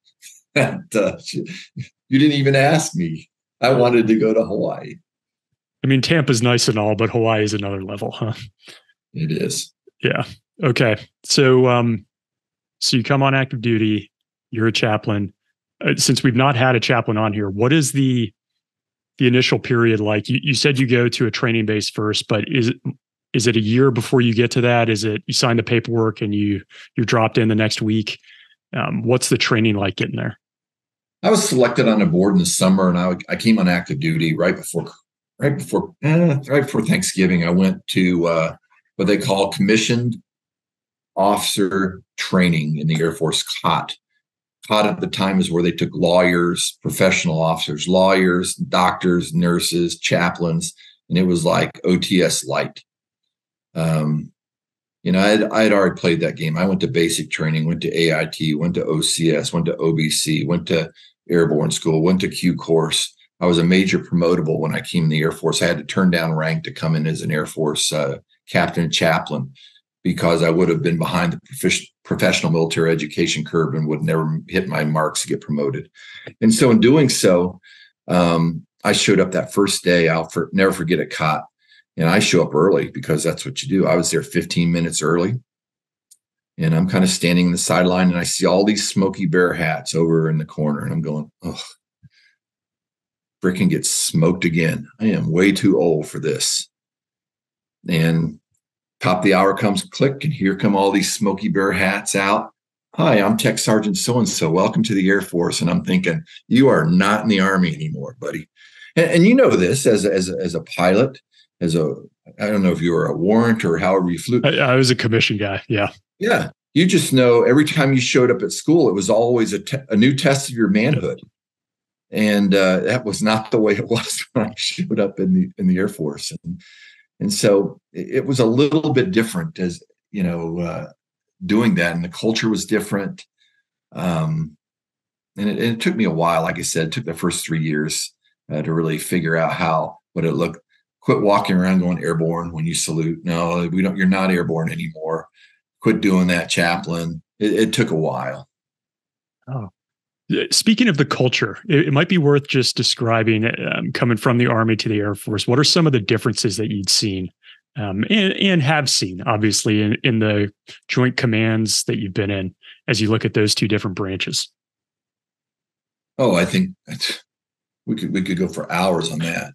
And, you didn't even ask me. I wanted to go to Hawaii. I mean, Tampa's nice and all, but Hawaii is another level, huh? It is. Yeah. Okay. So, so you come on active duty, you're a chaplain. Since we've not had a chaplain on here, what is the initial period like? You said you go to a training base first, but is it a year before you get to that? Is it you sign the paperwork and you're dropped in the next week? What's the training like getting there? I was selected on a board in the summer, and I came on active duty right before Thanksgiving. I went to what they call commissioned officer training in the Air Force COT. COT at the time is where they took lawyers, professional officers, lawyers, doctors, nurses, chaplains, and it was like OTS light. I had already played that game. I went to basic training, went to AIT, went to OCS, went to OBC, went to airborne school, went to Q course. I was a major promotable when I came in the Air Force. I had to turn down rank to come in as an Air Force captain and chaplain, because I would have been behind the professional military education curve and would never hit my marks to get promoted. And so in doing so, I showed up that first day. I'll never forget it, COT. And I show up early because that's what you do. I was there 15 minutes early, and I'm kind of standing in the sideline, and I see all these Smoky Bear hats over in the corner, and I'm going, oh, freaking get smoked again. I am way too old for this. And top of the hour comes, click, and here come all these Smoky Bear hats out. Hi, I'm Tech Sergeant so-and-so. Welcome to the Air Force. And I'm thinking, you are not in the Army anymore, buddy. And you know this as a pilot. I don't know if you were a warrant or however you flew. I was a commission guy. Yeah. Yeah. You just know every time you showed up at school, it was always a new test of your manhood. And that was not the way it was when I showed up in the Air Force. And so it was a little bit different, as you know, doing that. And the culture was different. And it took me a while. Like I said, it took the first 3 years to really figure out what it looked. Quit walking around going airborne when you salute. No, we don't. You're not airborne anymore. Quit doing that, chaplain. It took a while. Oh, speaking of the culture, it might be worth just describing coming from the Army to the Air Force. What are some of the differences that you'd seen and have seen, obviously, in the joint commands that you've been in as you look at those two different branches? Oh, I think we could go for hours on that.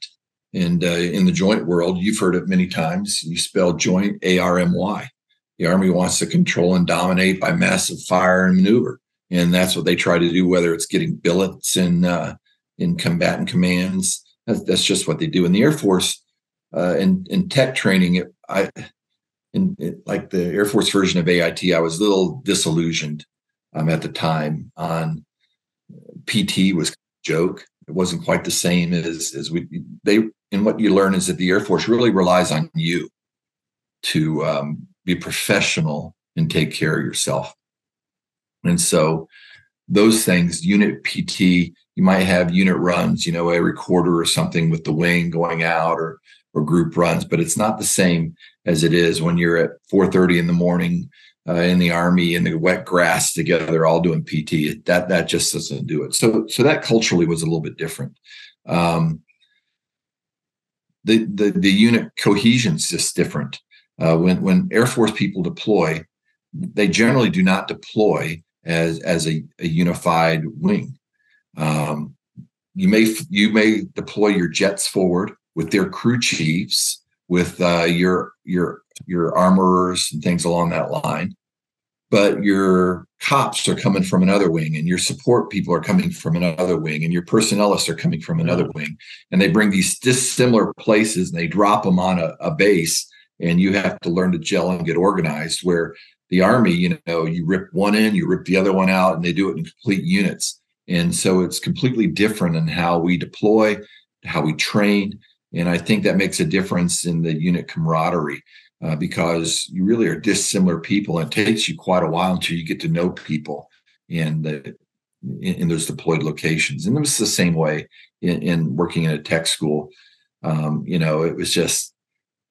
And in the joint world, you've heard it many times. You spell joint ARMY. The Army wants to control and dominate by massive fire and maneuver. And that's what they try to do, whether it's getting billets in combatant commands. That's just what they do. In the Air Force, in tech training, like the Air Force version of AIT, I was a little disillusioned at the time on PT was a joke. It wasn't quite the same as and what you learn is that the Air Force really relies on you to be professional and take care of yourself. And so those things, unit PT, you might have unit runs, every quarter or something with the wing going out or group runs, but it's not the same as it is when you're at 4:30 in the morning in the Army in the wet grass together, all doing PT. That just doesn't do it. So that culturally was a little bit different. The unit cohesion's just different. When Air Force people deploy, they generally do not deploy as a unified wing. You may deploy your jets forward with their crew chiefs, with your armorers and things along that line, but your cops are coming from another wing, and your support people are coming from another wing, and your personnelists are coming from another wing, and they bring these dissimilar places and they drop them on a base, and you have to learn to gel and get organized. Where the Army, you rip one in, you rip the other one out, and they do it in complete units. And so it's completely different in how we deploy, how we train. And I think that makes a difference in the unit camaraderie because you really are dissimilar people. It takes you quite a while until you get to know people in those deployed locations. And it was the same way in working in a tech school. It was just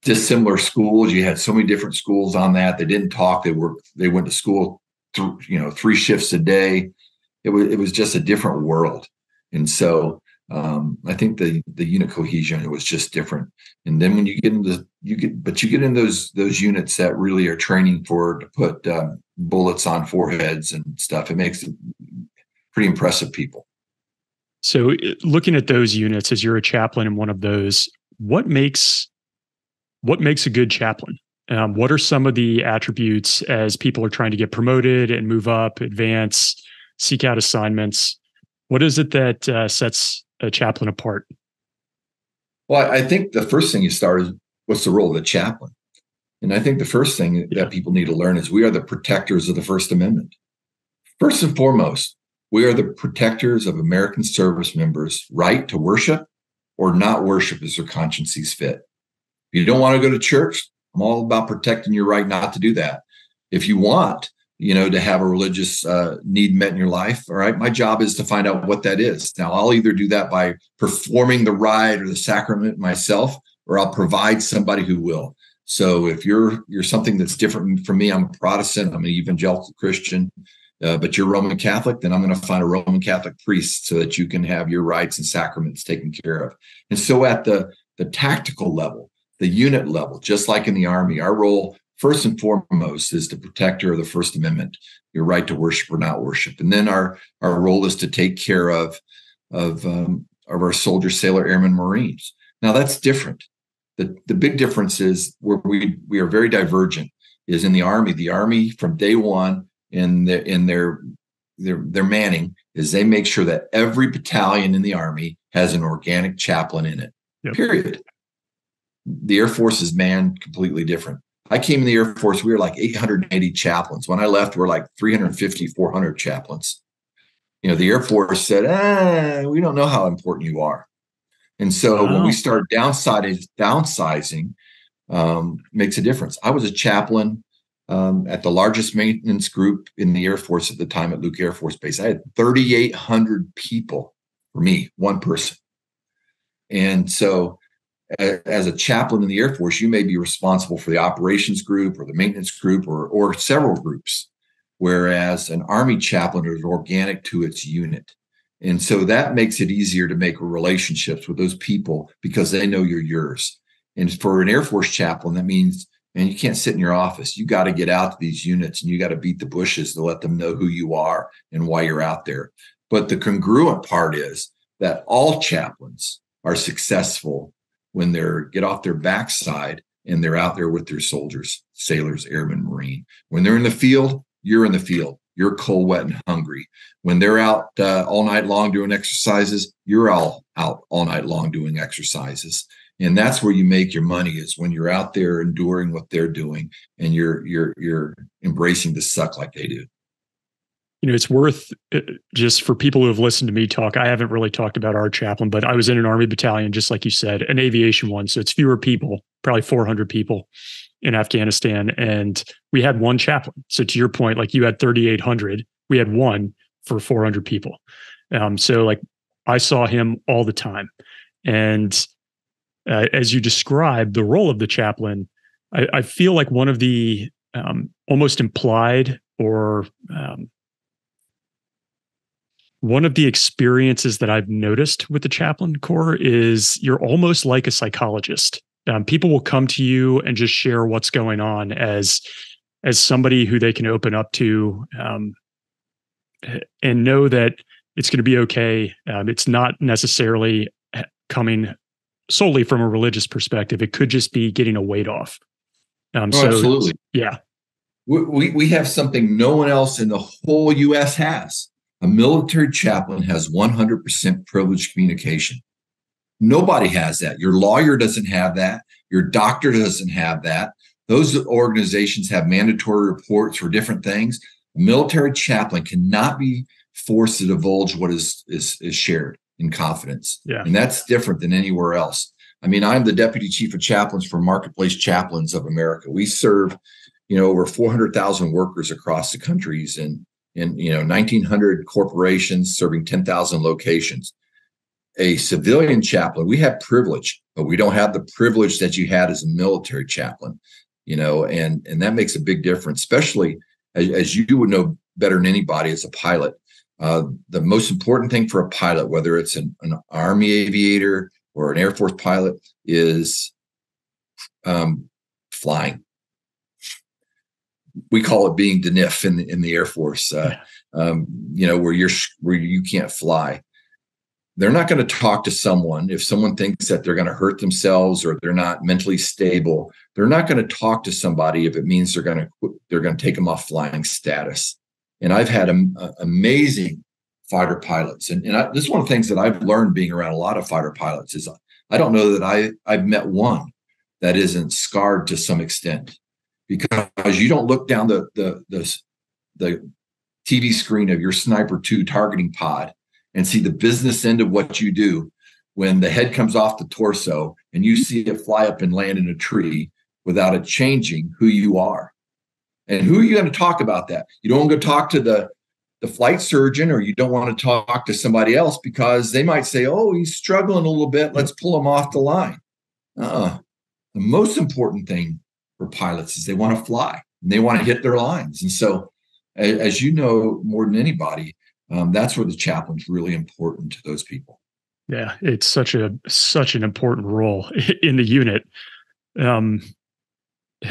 dissimilar schools. You had so many different schools on that. They didn't talk. They went to school, three shifts a day. It was just a different world. And so I think the unit cohesion, it was just different. And then when you get in those units that really are training to put bullets on foreheads and stuff, it makes pretty impressive people. So looking at those units, as you're a chaplain in one of those, what makes a good chaplain? What are some of the attributes as people are trying to get promoted and move up, advance, seek out assignments? What is it that sets a chaplain apart? Well, I think the first thing you start is, what's the role of the chaplain? And I think the first thing that people need to learn is we are the protectors of the First Amendment. First and foremost, we are the protectors of American service members' right to worship or not worship as their conscience sees fit. If you don't want to go to church, I'm all about protecting your right not to do that. If you want, to have a religious need met in your life, all right, my job is to find out what that is. Now, I'll either do that by performing the rite or the sacrament myself, or I'll provide somebody who will. So if you're something that's different from me, I'm a Protestant, I'm an evangelical Christian, but you're Roman Catholic, then I'm going to find a Roman Catholic priest so that you can have your rites and sacraments taken care of. And so at the tactical level, the unit level, just like in the Army, our role first and foremost is the protector of the First Amendment, your right to worship or not worship. And then our role is to take care of our soldiers, sailor, airmen, Marines. Now that's different. The big difference is where we are very divergent is in the Army. The Army from day one in their manning is they make sure that every battalion in the Army has an organic chaplain in it. Yep. Period. The Air Force is manned completely different. I came in the Air Force, we were like 880 chaplains. When I left, we were like 350, 400 chaplains. The Air Force said, we don't know how important you are. And so when we started downsizing, makes a difference. I was a chaplain at the largest maintenance group in the Air Force at the time at Luke Air Force Base. I had 3,800 people for me, one person. And so as a chaplain in the Air Force, you may be responsible for the operations group or the maintenance group or several groups, whereas an Army chaplain is organic to its unit. And so that makes it easier to make relationships with those people because they know you're yours. And for an Air Force chaplain, that means, man, you can't sit in your office. You got to get out to these units and you got to beat the bushes to let them know who you are and why you're out there. But the congruent part is that all chaplains are successful when they're get off their backside and they're out there with their soldiers, sailors, airmen, marine. When they're in the field, you're in the field. You're cold, wet, and hungry. When they're out all night long doing exercises, you're all out all night long doing exercises. And that's where you make your money, is when you're out there enduring what they're doing and you're embracing the suck like they do. You know, it's worth, just for people who have listened to me talk, I haven't really talked about our chaplain, but I was in an Army battalion, just like you said, an aviation one. So it's fewer people, probably 400 people in Afghanistan. And we had one chaplain. So to your point, like you had 3,800, we had one for 400 people. So like I saw him all the time. And as you described the role of the chaplain, I feel like one of the almost implied or one of the experiences that I've noticed with the chaplain corps is you're almost like a psychologist. People will come to you and just share what's going on as somebody who they can open up to and know that it's going to be okay. It's not necessarily coming solely from a religious perspective. It could just be getting a weight off. Absolutely. Yeah. We have something no one else in the whole U.S. has. A military chaplain has 100% privileged communication. Nobody has that. Your lawyer doesn't have that. Your doctor doesn't have that. Those organizations have mandatory reports for different things. A military chaplain cannot be forced to divulge what is shared in confidence. Yeah. And that's different than anywhere else. I mean, I'm the deputy chief of chaplains for Marketplace Chaplains of America. We serve, over 400,000 workers across the countries and 1,900 corporations serving 10,000 locations. A civilian chaplain, we have privilege, but we don't have the privilege that you had as a military chaplain, and that makes a big difference, especially as you would know better than anybody as a pilot. The most important thing for a pilot, whether it's an Army aviator or an Air Force pilot, is flying. We call it being DNIF in the Air Force, where you can't fly. They're not going to talk to someone. If someone thinks that they're going to hurt themselves or they're not mentally stable, they're not going to talk to somebody if it means they're going to take them off flying status. And I've had amazing fighter pilots. And this is one of the things that I've learned being around a lot of fighter pilots is I don't know that I've met one that isn't scarred to some extent. Because you don't look down the TV screen of your Sniper 2 targeting pod and see the business end of what you do when the head comes off the torso and you see it fly up and land in a tree without it changing who you are. And who are you going to talk about that? You don't want to talk to the flight surgeon, or you don't want to talk to somebody else because they might say, oh, he's struggling a little bit. Let's pull him off the line. The most important thing for pilots is they want to fly and they want to hit their lines. And so, as you know, more than anybody, that's where the chaplain's really important to those people. Yeah. It's such an important role in the unit. And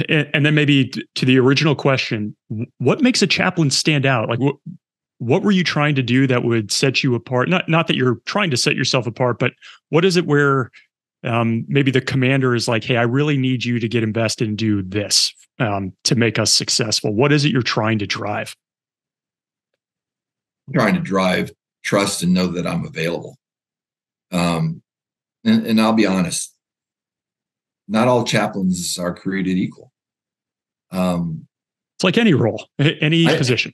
then maybe to the original question, what makes a chaplain stand out? Like what were you trying to do that would set you apart? Not that you're trying to set yourself apart, but what is it where maybe the commander is like, hey, I really need you to get invested and do this to make us successful. What is it you're trying to drive? I'm trying to drive trust and know that I'm available. And I'll be honest, not all chaplains are created equal. It's like any role, any position.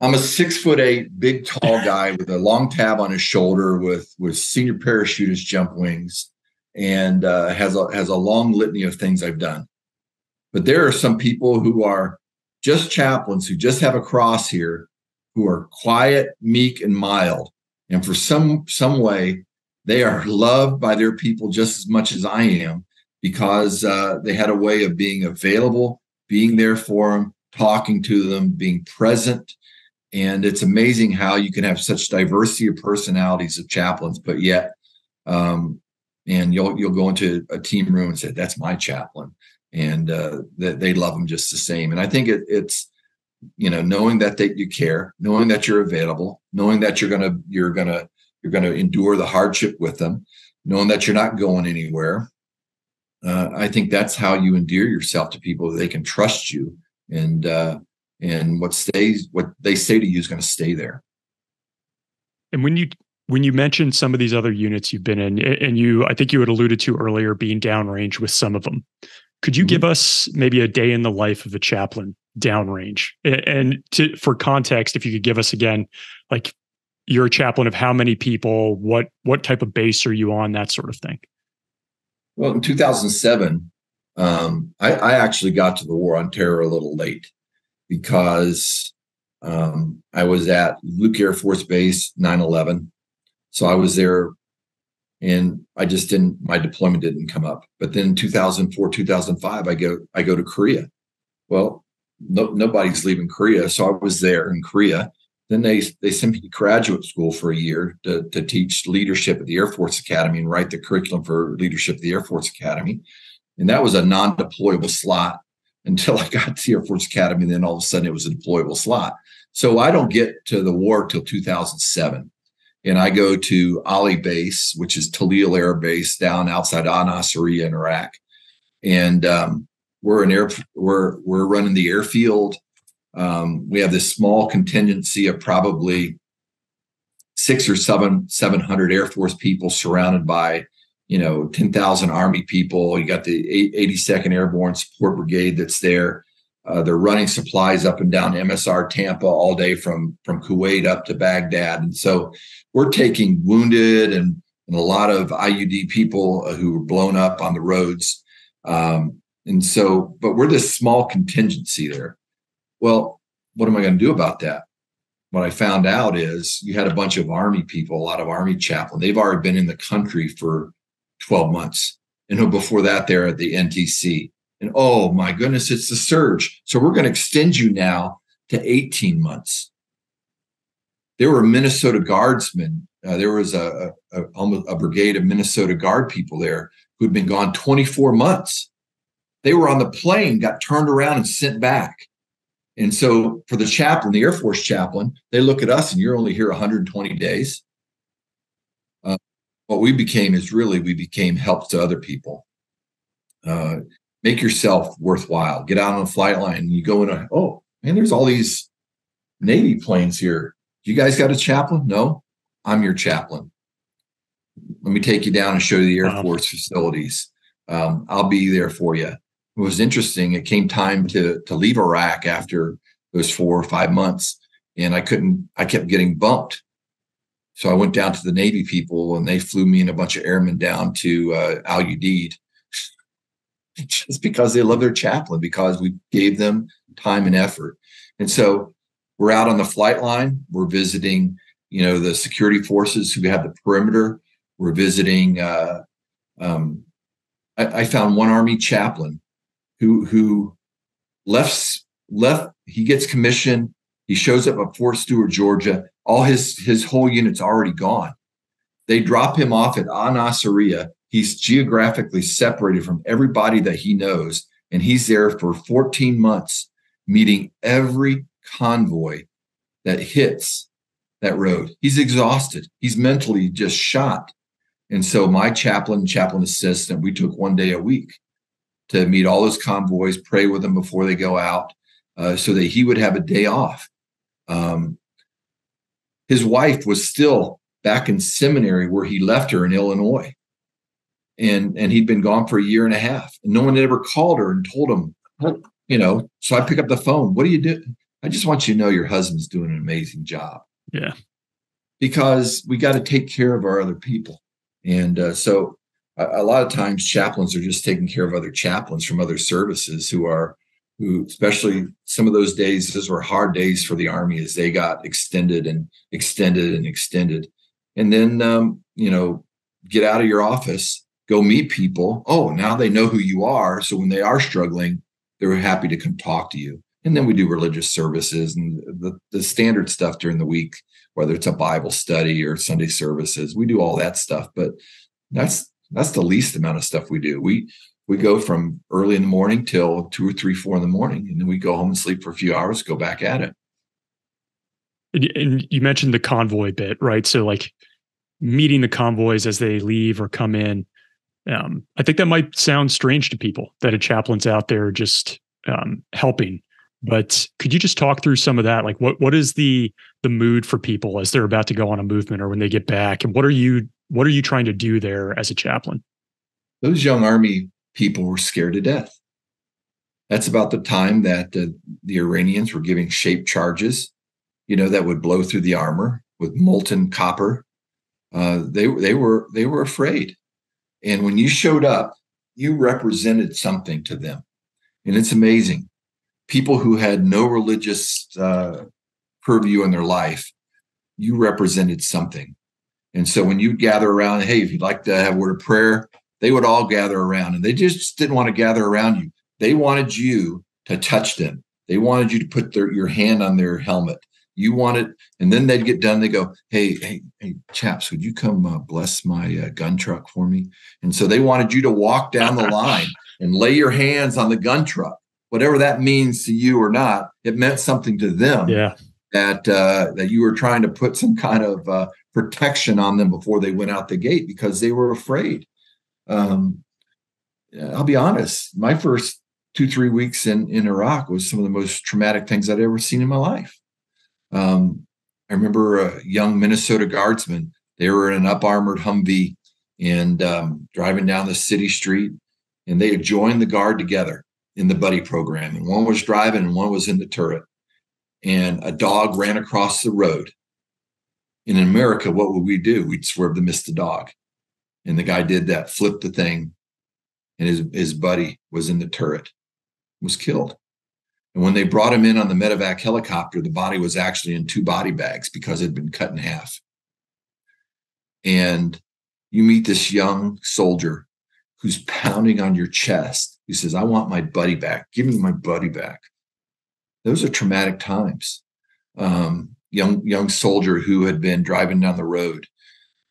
I'm a 6'8", big, tall guy with a long tab on his shoulder with senior parachutist jump wings. And has a long litany of things I've done. But there are some people who are just chaplains, who just have a cross here, who are quiet, meek, and mild. And for some way, they are loved by their people just as much as I am because they had a way of being available, being there for them, talking to them, being present. And it's amazing how you can have such diversity of personalities of chaplains, but yet and you'll go into a team room and say, "That's my chaplain," and that they love them just the same. And I think it's knowing that you care, knowing that you're available, knowing that you're gonna endure the hardship with them, knowing that you're not going anywhere. I think that's how you endear yourself to people. They can trust you, and what they say to you is going to stay there. And when you mentioned some of these other units you've been in, and I think you had alluded to earlier being downrange with some of them, could you give us maybe a day in the life of a chaplain downrange? And for context, if you could give us again, like, you're a chaplain of how many people, what type of base are you on, that sort of thing? Well, in 2007, I actually got to the War on Terror a little late because I was at Luke Air Force Base 9/11. So I was there and my deployment didn't come up. But then 2004, 2005, I go to Korea. Well, nobody's leaving Korea. So I was there in Korea. Then they sent me to graduate school for a year to teach leadership at the Air Force Academy and write the curriculum for leadership at the Air Force Academy. And that was a non-deployable slot until I got to the Air Force Academy. Then all of a sudden it was a deployable slot. So I don't get to the war till 2007. And I go to Ali Base, which is Talil Air Base down outside An Nasiriyah in Iraq. And we're running the airfield. We have this small contingency of probably 600 or 700 Air Force people surrounded by, 10,000 Army people. You got the 82nd Airborne Support Brigade that's there. They're running supplies up and down MSR Tampa all day from Kuwait up to Baghdad. And so we're taking wounded and a lot of IUD people who were blown up on the roads. But we're this small contingency there. Well, what am I going to do about that? What I found out is you had a bunch of Army people, a lot of Army chaplain. They've already been in the country for 12 months. And before that, they're at the NTC. And oh, my goodness, it's the surge. So we're going to extend you now to 18 months. There were Minnesota Guardsmen. There was almost a brigade of Minnesota Guard people there who had been gone 24 months. They were on the plane, got turned around and sent back. And so for the chaplain, the Air Force chaplain, they look at us and you're only here 120 days. What we became is really we became help to other people. Make yourself worthwhile. Get out on the flight line and you go in. Oh, man, there's all these Navy planes here. You guys got a chaplain? No, I'm your chaplain. Let me take you down and show you the Air Force facilities. I'll be there for you. It was interesting. It came time to leave Iraq after those 4 or 5 months, and I kept getting bumped. So I went down to the Navy people, and they flew me and a bunch of airmen down to Al Udeid just because they love their chaplain, because we gave them time and effort. And so we're out on the flight line. We're visiting, the security forces who have the perimeter. We're visiting. I found one Army chaplain who left, he gets commissioned, he shows up at Fort Stewart, Georgia, all his whole unit's already gone. They drop him off at An Nasiriyah. He's geographically separated from everybody that he knows, and he's there for 14 months meeting every convoy that hits that road. He's exhausted. He's mentally just shot. And so my chaplain assistant, we took one day a week to meet all those convoys, pray with them before they go out, so that he would have a day off. His wife was still back in seminary where he left her in Illinois. And he'd been gone for a year and a half. And no one had ever called her and told him, so I pick up the phone. What do you do? I just want you to know your husband's doing an amazing job. Yeah. Because we got to take care of our other people. And so a lot of times chaplains are just taking care of other chaplains from other services who especially some of those days, those were hard days for the Army as they got extended and extended and extended. And then, get out of your office, go meet people. Oh, now they know who you are. So when they are struggling, they're happy to come talk to you. And then we do religious services and the standard stuff during the week, whether it's a Bible study or Sunday services, we do all that stuff, but that's That's the least amount of stuff we do. We go from early in the morning till 2 or 3, 4 in the morning, and then we go home and sleep for a few hours, go back at it. And you mentioned the convoy bit, right? So like meeting the convoys as they leave or come in. I think that might sound strange to people that a chaplain's out there just helping. But could you just talk through some of that? Like what is the mood for people as they're about to go on a movement or when they get back? And what are you trying to do there as a chaplain? Those young Army people were scared to death. That's about the time that the Iranians were giving shaped charges, you know, that would blow through the armor with molten copper. They were afraid. And when you showed up, you represented something to them. And it's amazing. People who had no religious purview in their life, you represented something. And so when you gather around, hey, if you'd like to have a word of prayer, they would all gather around. And they just didn't want to gather around you. They wanted you to touch them. They wanted you to put your hand on their helmet. You wanted, and then they'd get done. They go, hey, chaps, would you come bless my gun truck for me? And so they wanted you to walk down the line and lay your hands on the gun truck. Whatever that means to you or not, it meant something to them. Yeah. That you were trying to put some kind of protection on them before they went out the gate because they were afraid. I'll be honest, my first 2-3 weeks in Iraq was some of the most traumatic things I'd ever seen in my life. I remember a young Minnesota Guardsman. They were in an up-armored Humvee and driving down the city street, and they had joined the guard together in the buddy program. And one was driving and one was in the turret. And a dog ran across the road. And in America, what would we do? We'd swerve to miss the dog. And the guy did that, flipped the thing. And his buddy was in the turret, was killed. And when they brought him in on the medevac helicopter, the body was actually in 2 body bags because it had been cut in half. And you meet this young soldier who's pounding on your chest. He says, I want my buddy back. Give me my buddy back. Those are traumatic times. Young soldier who had been driving down the road.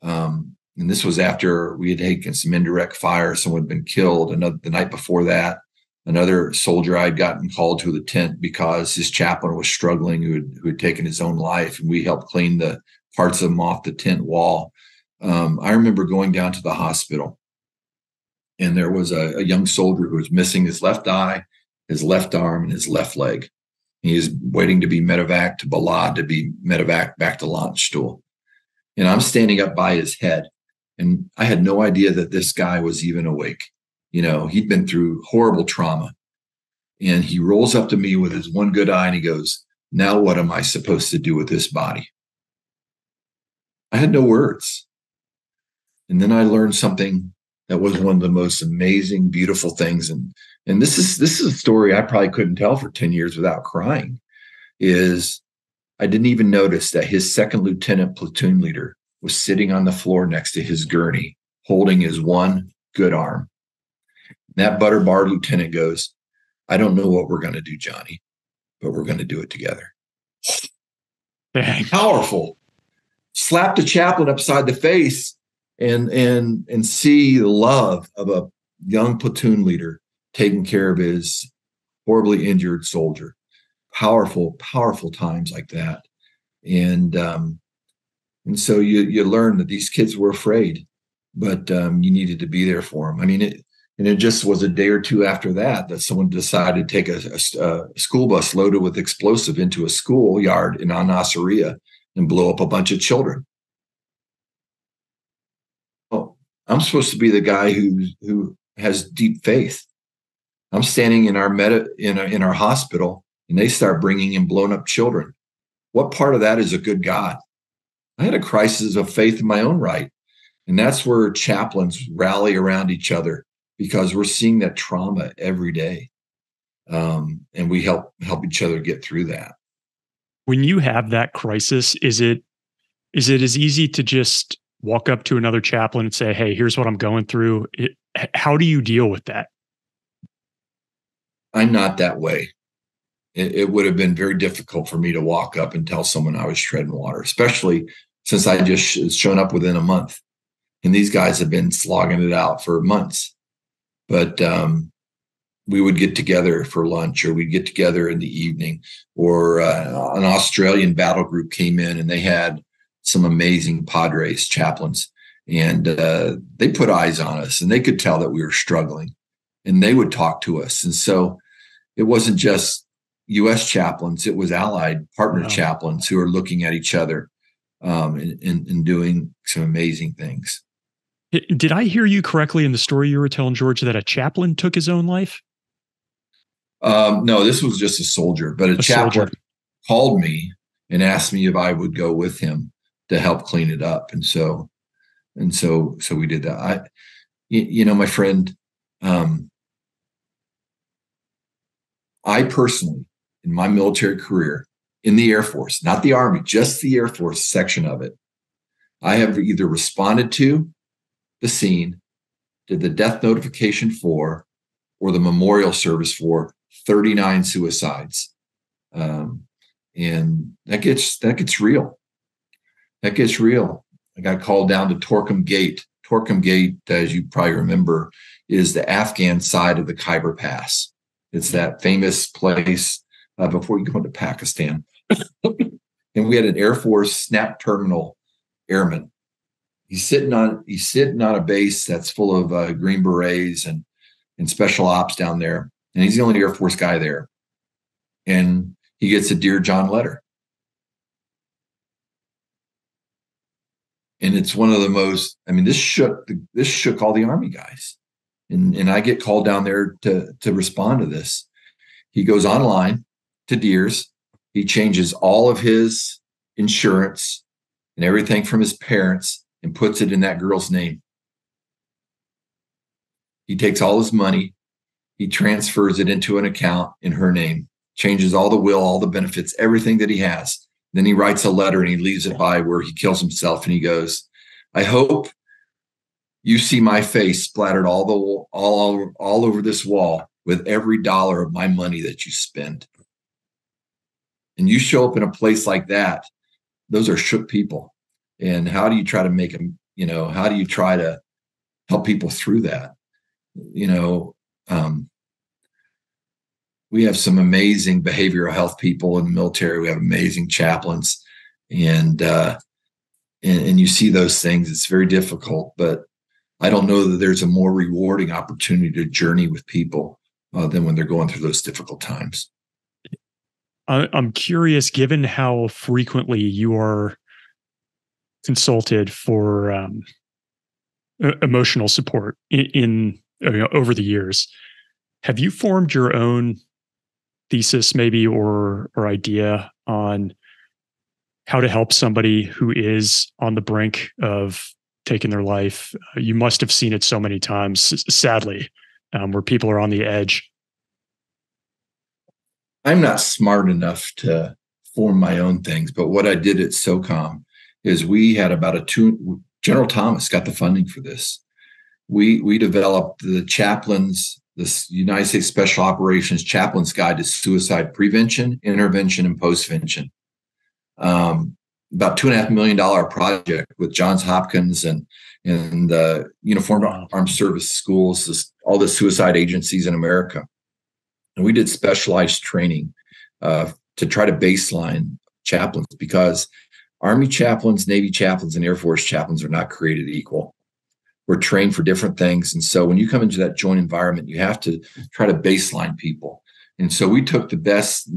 And this was after we had taken some indirect fire. Someone had been killed. Another, the night before that, another soldier I'd gotten called to the tent because his chaplain was struggling, who had taken his own life. And we helped clean the parts of him off the tent wall. I remember going down to the hospital. And there was a young soldier who was missing his left eye, his left arm, and his left leg. He is waiting to be medevac to Balad, to be medevac back to Landstuhl. And I'm standing up by his head. And I had no idea that this guy was even awake. You know, he'd been through horrible trauma. And he rolls up to me with his one good eye and he goes, now what am I supposed to do with this body? I had no words. And then I learned something that was one of the most amazing, beautiful things. And this is a story I probably couldn't tell for 10 years without crying, is I didn't even notice that his second lieutenant platoon leader was sitting on the floor next to his gurney, holding his one good arm. And that butter bar lieutenant goes, I don't know what we're going to do, Johnny, but we're going to do it together. Powerful. Slap the chaplain upside the face. And see the love of a young platoon leader taking care of his horribly injured soldier. Powerful, powerful times like that. And so you learn that these kids were afraid, but you needed to be there for them. I mean, it just was a day or two after that someone decided to take a school bus loaded with explosive into a schoolyard in An Nasiriyah and blow up a bunch of children. I'm supposed to be the guy who has deep faith. I'm standing in our in our hospital, and they start bringing in blown up children. What part of that is a good God? I had a crisis of faith in my own right, and that's where chaplains rally around each other because we're seeing that trauma every day, and we help each other get through that. When you have that crisis, is it as easy to just walk up to another chaplain and say, hey, here's what I'm going through? How do you deal with that? I'm not that way. It would have been very difficult for me to walk up and tell someone I was treading water, especially since I just shown up within a month. And these guys have been slogging it out for months. But we would get together for lunch, or we'd get together in the evening, or an Australian battle group came in and they had some amazing Padres chaplains, and they put eyes on us and they could tell that we were struggling, and they would talk to us. And so it wasn't just U.S. chaplains, it was allied partner chaplains who are looking at each other and doing some amazing things. Did I hear you correctly in the story you were telling, George, that a chaplain took his own life? No, this was just a soldier, but a chaplain called me and asked me if I would go with him to help clean it up. And so we did that. You know, my friend, I personally, in my military career, in the Air Force, not the Army, just the Air Force section of it, I have either responded to the scene, did the death notification for, or the memorial service for 39 suicides. And that gets real. That gets real. I got called down to Torquay Gate. Torquay Gate, as you probably remember, is the Afghan side of the Khyber Pass. It's that famous place before you go into Pakistan. And we had an Air Force snap terminal airman. He's sitting on a base that's full of Green Berets and special ops down there. And he's the only Air Force guy there. And he gets a Dear John letter. And it's one of the most, I mean, this shook all the Army guys. And I get called down there to respond to this. He goes online to Deer's. He changes all of his insurance and everything from his parents and puts it in that girl's name. He takes all his money. He transfers it into an account in her name, changes all the will, all the benefits, everything that he has. Then he writes a letter and he leaves it by where he kills himself. And he goes, I hope you see my face splattered all over this wall with every dollar of my money that you spend. And you show up in a place like that. Those are shook people. And how do you try to make them, you know, how do you try to help people through that? You know, we have some amazing behavioral health people in the military. We have amazing chaplains, and you see those things. It's very difficult, but I don't know that there's a more rewarding opportunity to journey with people than when they're going through those difficult times. I'm curious, given how frequently you are consulted for emotional support in over the years, have you formed your own thesis, maybe, or idea on how to help somebody who is on the brink of taking their life? You must have seen it so many times, sadly, where people are on the edge. I'm not smart enough to form my own things, but what I did at SOCOM is we had about General Thomas got the funding for this. We developed the chaplains, this United States Special Operations Chaplain's Guide to Suicide Prevention, Intervention, and Postvention. About $2.5 million project with Johns Hopkins and the Uniformed Armed Service Schools, all the suicide agencies in America. And we did specialized training to try to baseline chaplains, because Army chaplains, Navy chaplains, and Air Force chaplains are not created equal. We're trained for different things. And so when you come into that joint environment, you have to try to baseline people. And so we took the best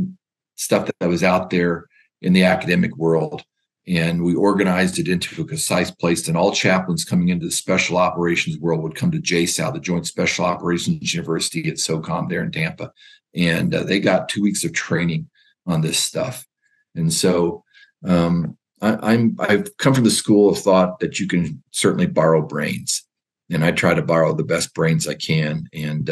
stuff that was out there in the academic world, and we organized it into a concise place. And all chaplains coming into the special operations world would come to JSOW, the Joint Special Operations University at SOCOM there in Tampa. And they got 2 weeks of training on this stuff. And so I've come from the school of thought that you can certainly borrow brains, and I try to borrow the best brains I can. And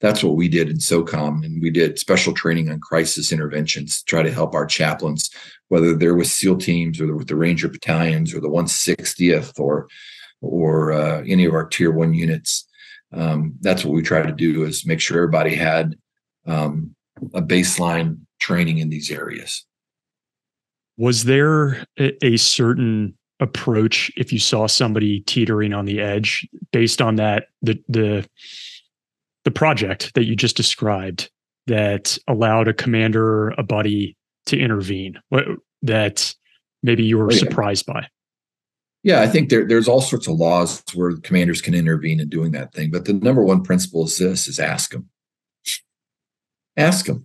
that's what we did in SOCOM. And we did special training on crisis interventions to try to help our chaplains, whether they're with SEAL teams or with the Ranger battalions or the 160th or any of our Tier 1 units. That's what we try to do, is make sure everybody had a baseline training in these areas. Was there a certain approach if you saw somebody teetering on the edge based on that, the project that you just described that allowed a commander, a buddy to intervene that maybe you were surprised by? Yeah, I think there's all sorts of laws where commanders can intervene in doing that thing. But the number one principle is this, is ask them. Ask them.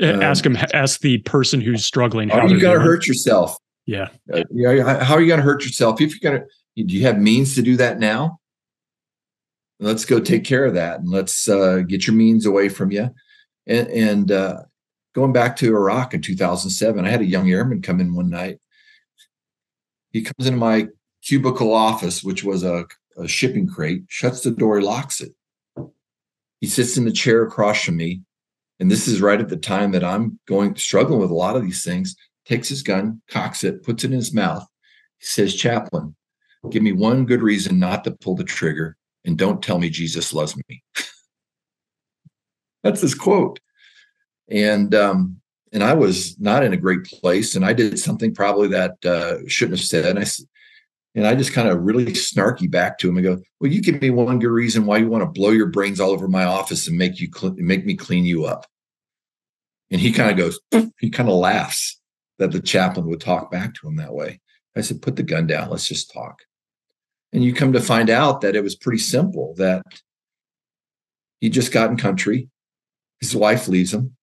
Ask the person who's struggling. How are you going to hurt yourself? Yeah. How are you going to hurt yourself? If you're going to, do you have means to do that now? Let's go take care of that. And let's get your means away from you. And going back to Iraq in 2007, I had a young airman come in one night. He comes into my cubicle office, which was a shipping crate, shuts the door, locks it. He sits in the chair across from me. And this is right at the time that I'm struggling with a lot of these things. Takes his gun, cocks it, puts it in his mouth. He says, "Chaplain, give me one good reason not to pull the trigger, and don't tell me Jesus loves me." That's his quote. And I was not in a great place, and I did something probably that shouldn't have said. And I just kind of really snarky back to him and go, "Well, you give me one good reason why you want to blow your brains all over my office and make me clean you up." And he kind of goes, he kind of laughs that the chaplain would talk back to him that way. I said, "Put the gun down. Let's just talk." And you come to find out that it was pretty simple, that he just got in country. His wife leaves him.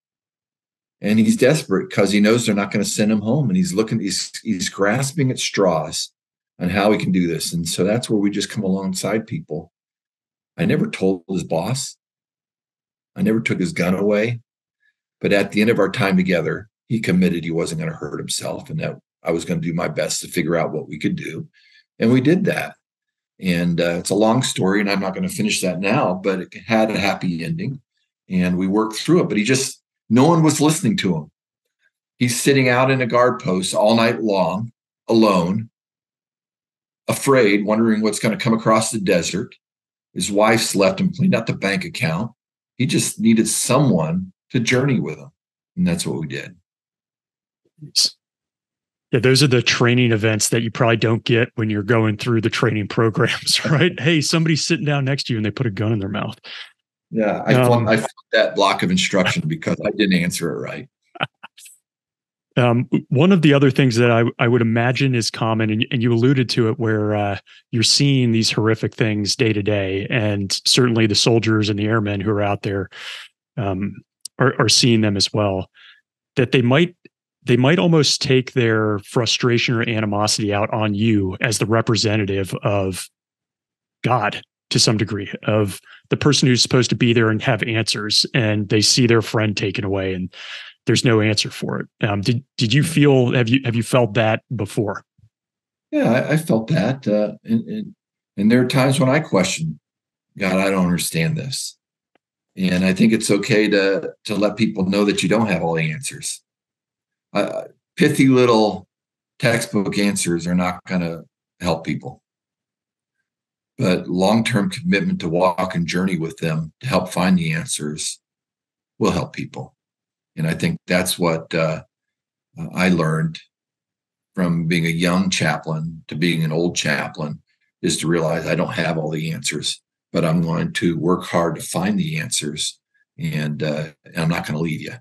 And he's desperate because he knows they're not going to send him home. And he's looking, he's grasping at straws on how we can do this. And so that's where we just come alongside people. I never told his boss. I never took his gun away. But at the end of our time together, he committed he wasn't going to hurt himself and that I was going to do my best to figure out what we could do. And we did that. And it's a long story, and I'm not going to finish that now, but it had a happy ending. And we worked through it. But no one was listening to him. He's sitting out in a guard post all night long, alone, afraid, wondering what's going to come across the desert. His wife's left him, cleaned out the bank account. He just needed someone to journey with him. And that's what we did. Yeah, those are the training events that you probably don't get when you're going through the training programs, right? Hey, somebody's sitting down next to you and they put a gun in their mouth. Yeah, I fought that block of instruction because I didn't answer it right. One of the other things that I would imagine is common, and you alluded to it, where you're seeing these horrific things day to day, and certainly the soldiers and the airmen who are out there are seeing them as well, that they might almost take their frustration or animosity out on you as the representative of God to some degree, of the person who's supposed to be there and have answers, and they see their friend taken away and there's no answer for it. Did you feel, have you felt that before? Yeah, I felt that. And there are times when I question, God, I don't understand this. And I think it's okay to let people know that you don't have all the answers. Pithy little textbook answers are not going to help people. But long-term commitment to walk and journey with them to help find the answers will help people. And I think that's what I learned from being a young chaplain to being an old chaplain, is to realize I don't have all the answers, but I'm going to work hard to find the answers, and I'm not going to leave you.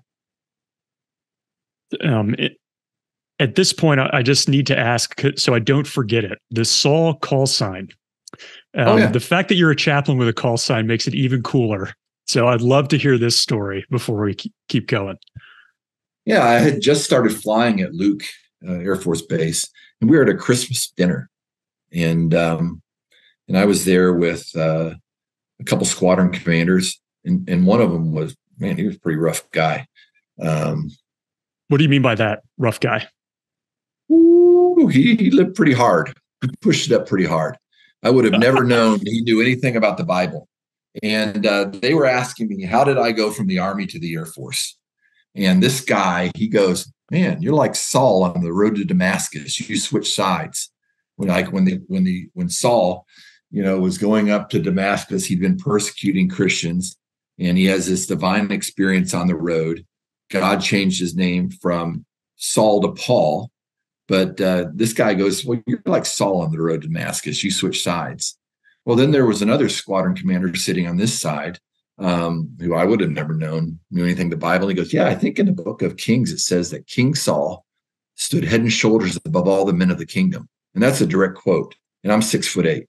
At this point, I just need to ask, so I don't forget it, the Saul call sign. The fact that you're a chaplain with a call sign makes it even cooler. So I'd love to hear this story before we keep going. Yeah, I had just started flying at Luke Air Force Base, and we were at a Christmas dinner, and I was there with a couple squadron commanders, and one of them was, man, he was a pretty rough guy. What do you mean by that, rough guy? Ooh, he lived pretty hard. He pushed it up pretty hard. I would have never known he knew anything about the Bible. And they were asking me, how did I go from the Army to the Air Force? And this guy, he goes, man, you're like Saul on the road to Damascus. You switch sides. When Saul, was going up to Damascus, he'd been persecuting Christians, and he has this divine experience on the road. God changed his name from Saul to Paul, But this guy goes, well, you're like Saul on the road to Damascus. You switch sides. Well, then there was another squadron commander sitting on this side who I would have never knew anything the Bible. And he goes, yeah, I think in the book of Kings, it says that King Saul stood head and shoulders above all the men of the kingdom. And that's a direct quote. And I'm 6'8".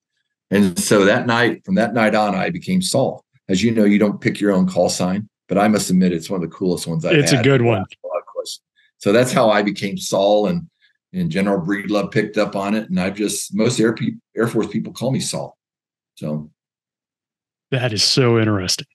And so that night, from that night on, I became Saul. As you know, you don't pick your own call sign, but I must admit, it's one of the coolest ones I've had. It's a good one. So that's how I became Saul, and General Breedlove picked up on it. And I've just, most Air Force people call me Saul. So that is so interesting.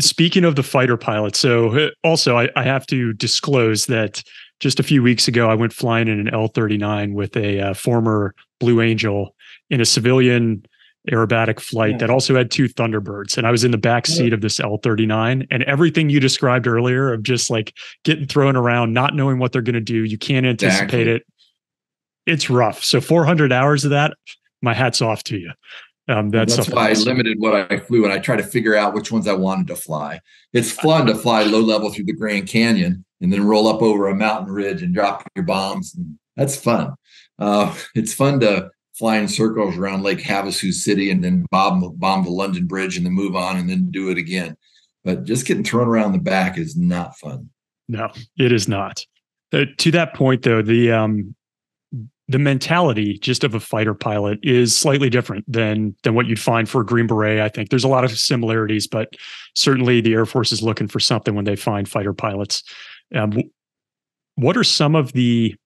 Speaking of the fighter pilot, so also I have to disclose that just a few weeks ago, I went flying in an L-39 with a former Blue Angel in a civilian aerobatic flight that also had two Thunderbirds. And I was in the back seat of this L-39, and everything you described earlier of just like getting thrown around, not knowing what they're going to do. You can't anticipate it. It's rough. So 400 hours of that, my hat's off to you. That's why I limited what I flew, and I try to figure out which ones I wanted to fly. It's fun to fly low level through the Grand Canyon and then roll up over a mountain ridge and drop your bombs. And that's fun. It's fun to fly in circles around Lake Havasu City and then bomb the London Bridge and then move on and then do it again. But just getting thrown around the back is not fun. No, it is not. To that point, though, the mentality just of a fighter pilot is slightly different than what you'd find for a Green Beret. I think there's a lot of similarities, but certainly the Air Force is looking for something when they find fighter pilots. What are some of the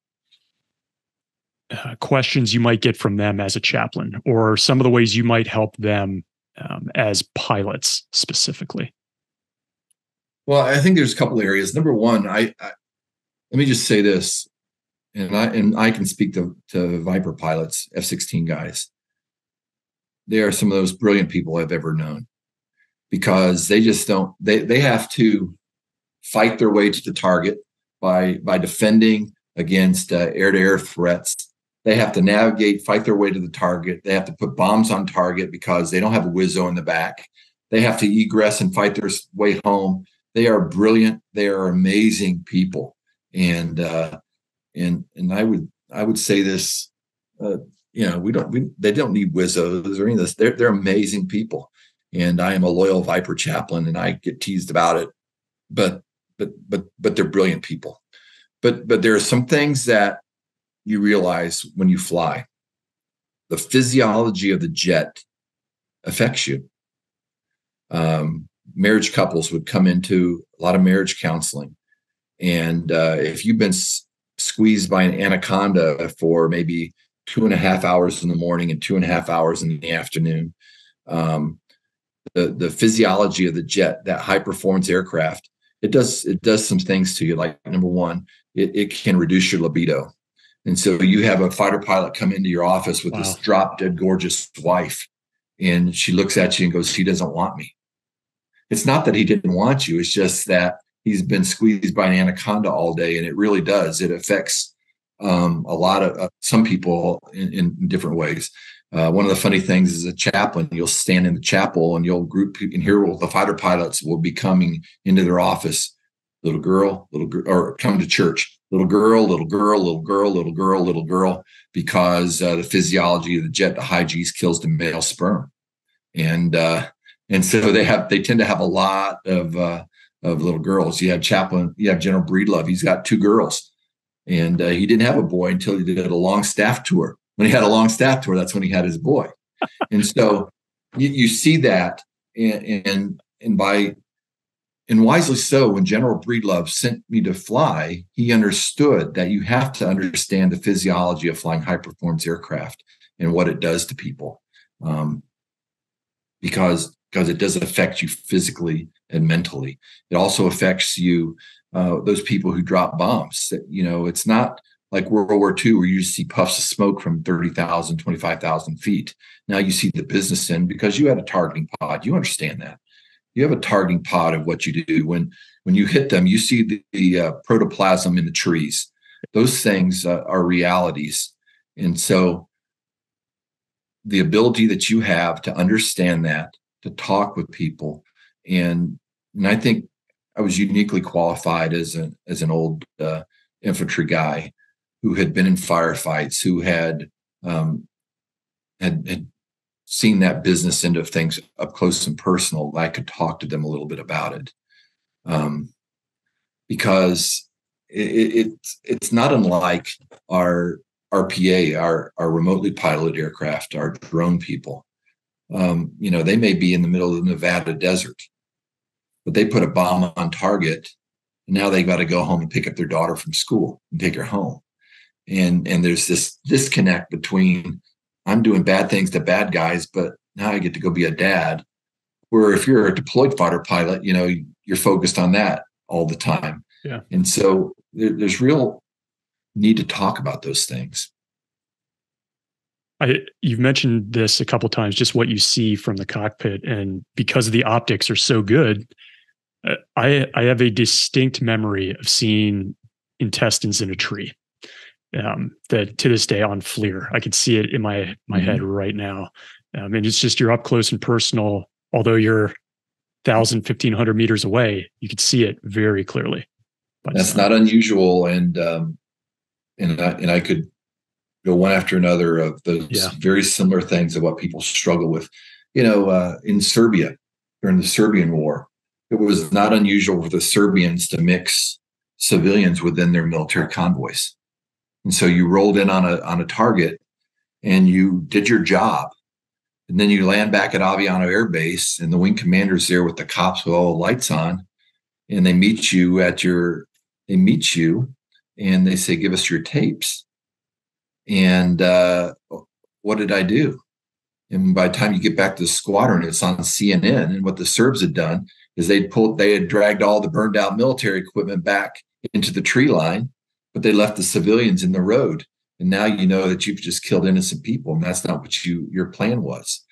questions you might get from them as a chaplain, or some of the ways you might help them as pilots specifically? Well, I think there's a couple areas. Number one, I let me just say this. And I can speak to Viper pilots, F-16 guys. They are some of those brilliant people I've ever known, because they just don't, they have to fight their way to the target by defending against air-to-air threats. They have to navigate, fight their way to the target. They have to put bombs on target because they don't have a Wizzo in the back. They have to egress and fight their way home. They are brilliant. They are amazing people. And I would say this, they don't need Wizzos or any of this. They're amazing people, and I am a loyal Viper chaplain, and I get teased about it, but they're brilliant people. But there are some things that you realize when you fly. The physiology of the jet affects you. Marriage couples would come into a lot of marriage counseling, and if you've been squeezed by an anaconda for maybe 2.5 hours in the morning and 2.5 hours in the afternoon. The physiology of the jet, that high performance aircraft, it does some things to you. Like, number one, it can reduce your libido. And so you have a fighter pilot come into your office with this drop dead gorgeous wife, and she looks at you and goes, she doesn't want me. It's not that he didn't want you. It's just that he's been squeezed by an anaconda all day, and it really does. It affects a lot of some people in different ways. One of the funny things is, a chaplain, you'll stand in the chapel and you'll group, and here the fighter pilots will be coming into their office. Little girl, or come to church. Little girl, because the physiology of the jet, the high G's, kills the male sperm. And so they tend to have a lot of little girls. You have chaplain, you have General Breedlove. He's got two girls, and he didn't have a boy until he did a long staff tour. When he had a long staff tour, that's when he had his boy. And so you see that, and wisely so. When General Breedlove sent me to fly, he understood that you have to understand the physiology of flying high performance aircraft and what it does to people, because it does affect you physically and mentally. It also affects you, those people who drop bombs. It's not like World War II where you see puffs of smoke from 30,000, 25,000 feet. Now you see the business end, because you had a targeting pod. You understand that. You have a targeting pod of what you do. When you hit them, you see the protoplasm in the trees. Those things are realities. And so the ability that you have to understand that, to talk with people, and I think I was uniquely qualified as an old infantry guy who had been in firefights, who had had seen that business end of things up close and personal. I could talk to them a little bit about it, because it's not unlike our RPA, our remotely piloted aircraft, our drone people. You know, they may be in the middle of the Nevada desert, but they put a bomb on target. And now they've got to go home and pick up their daughter from school and take her home. And there's this disconnect between I'm doing bad things to bad guys, but now I get to go be a dad. Where if you're a deployed fighter pilot, you know, you're focused on that all the time. Yeah. And so there's real need to talk about those things. You've mentioned this a couple of times, just what you see from the cockpit, and because the optics are so good, I have a distinct memory of seeing intestines in a tree. That to this day on FLIR, I could see it in my head right now. And it's just, you're up close and personal, although you're 1,000, 1,500 meters away, you could see it very clearly. But that's not unusual. And I could go one after another of those very similar things of what people struggle with. You know, in Serbia, during the Serbian War, it was not unusual for the Serbians to mix civilians within their military convoys. And so you rolled in on a target and you did your job. And then you land back at Aviano Air Base and the wing commander's there with the cops with all the lights on. And they meet you and they say, give us your tapes. And what did I do? And by the time you get back to the squadron, it's on CNN. And what the Serbs had done is they had dragged all the burned out military equipment back into the tree line, but they left the civilians in the road. And now you know that you've just killed innocent people, and that's not what your plan was.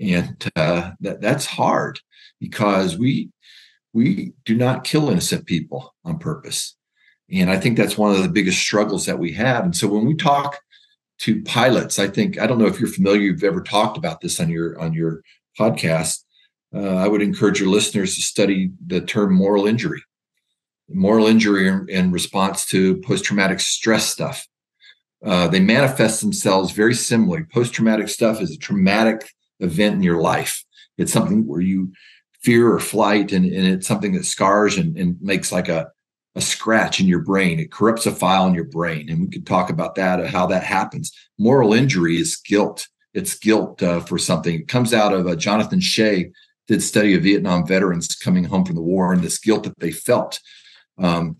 And that's hard, because we do not kill innocent people on purpose. And I think that's one of the biggest struggles that we have. And so when we talk to pilots, I don't know if you're familiar, you've ever talked about this on your podcast. I would encourage your listeners to study the term moral injury. Moral injury in response to post-traumatic stress stuff. They manifest themselves very similarly. Post-traumatic stuff is a traumatic event in your life. It's something where you fear or flight, and it's something that scars and makes like a scratch in your brain. It corrupts a file in your brain. And we could talk about that, how that happens. Moral injury is guilt. It's guilt for something. It comes out of Jonathan Shea did study of Vietnam veterans coming home from the war and this guilt that they felt. And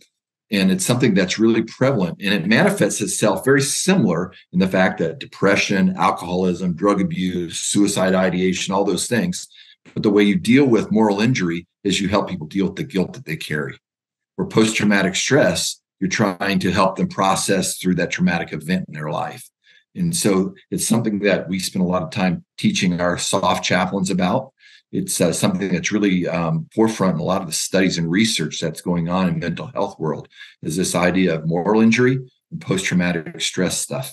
it's something that's really prevalent, and it manifests itself very similar in the fact that depression, alcoholism, drug abuse, suicide ideation, all those things. But the way you deal with moral injury is you help people deal with the guilt that they carry. Or post-traumatic stress, you're trying to help them process through that traumatic event in their life. And so it's something that we spend a lot of time teaching our soft chaplains about. It's something that's really forefront in a lot of the studies and research that's going on in the mental health world, is this idea of moral injury and post-traumatic stress stuff.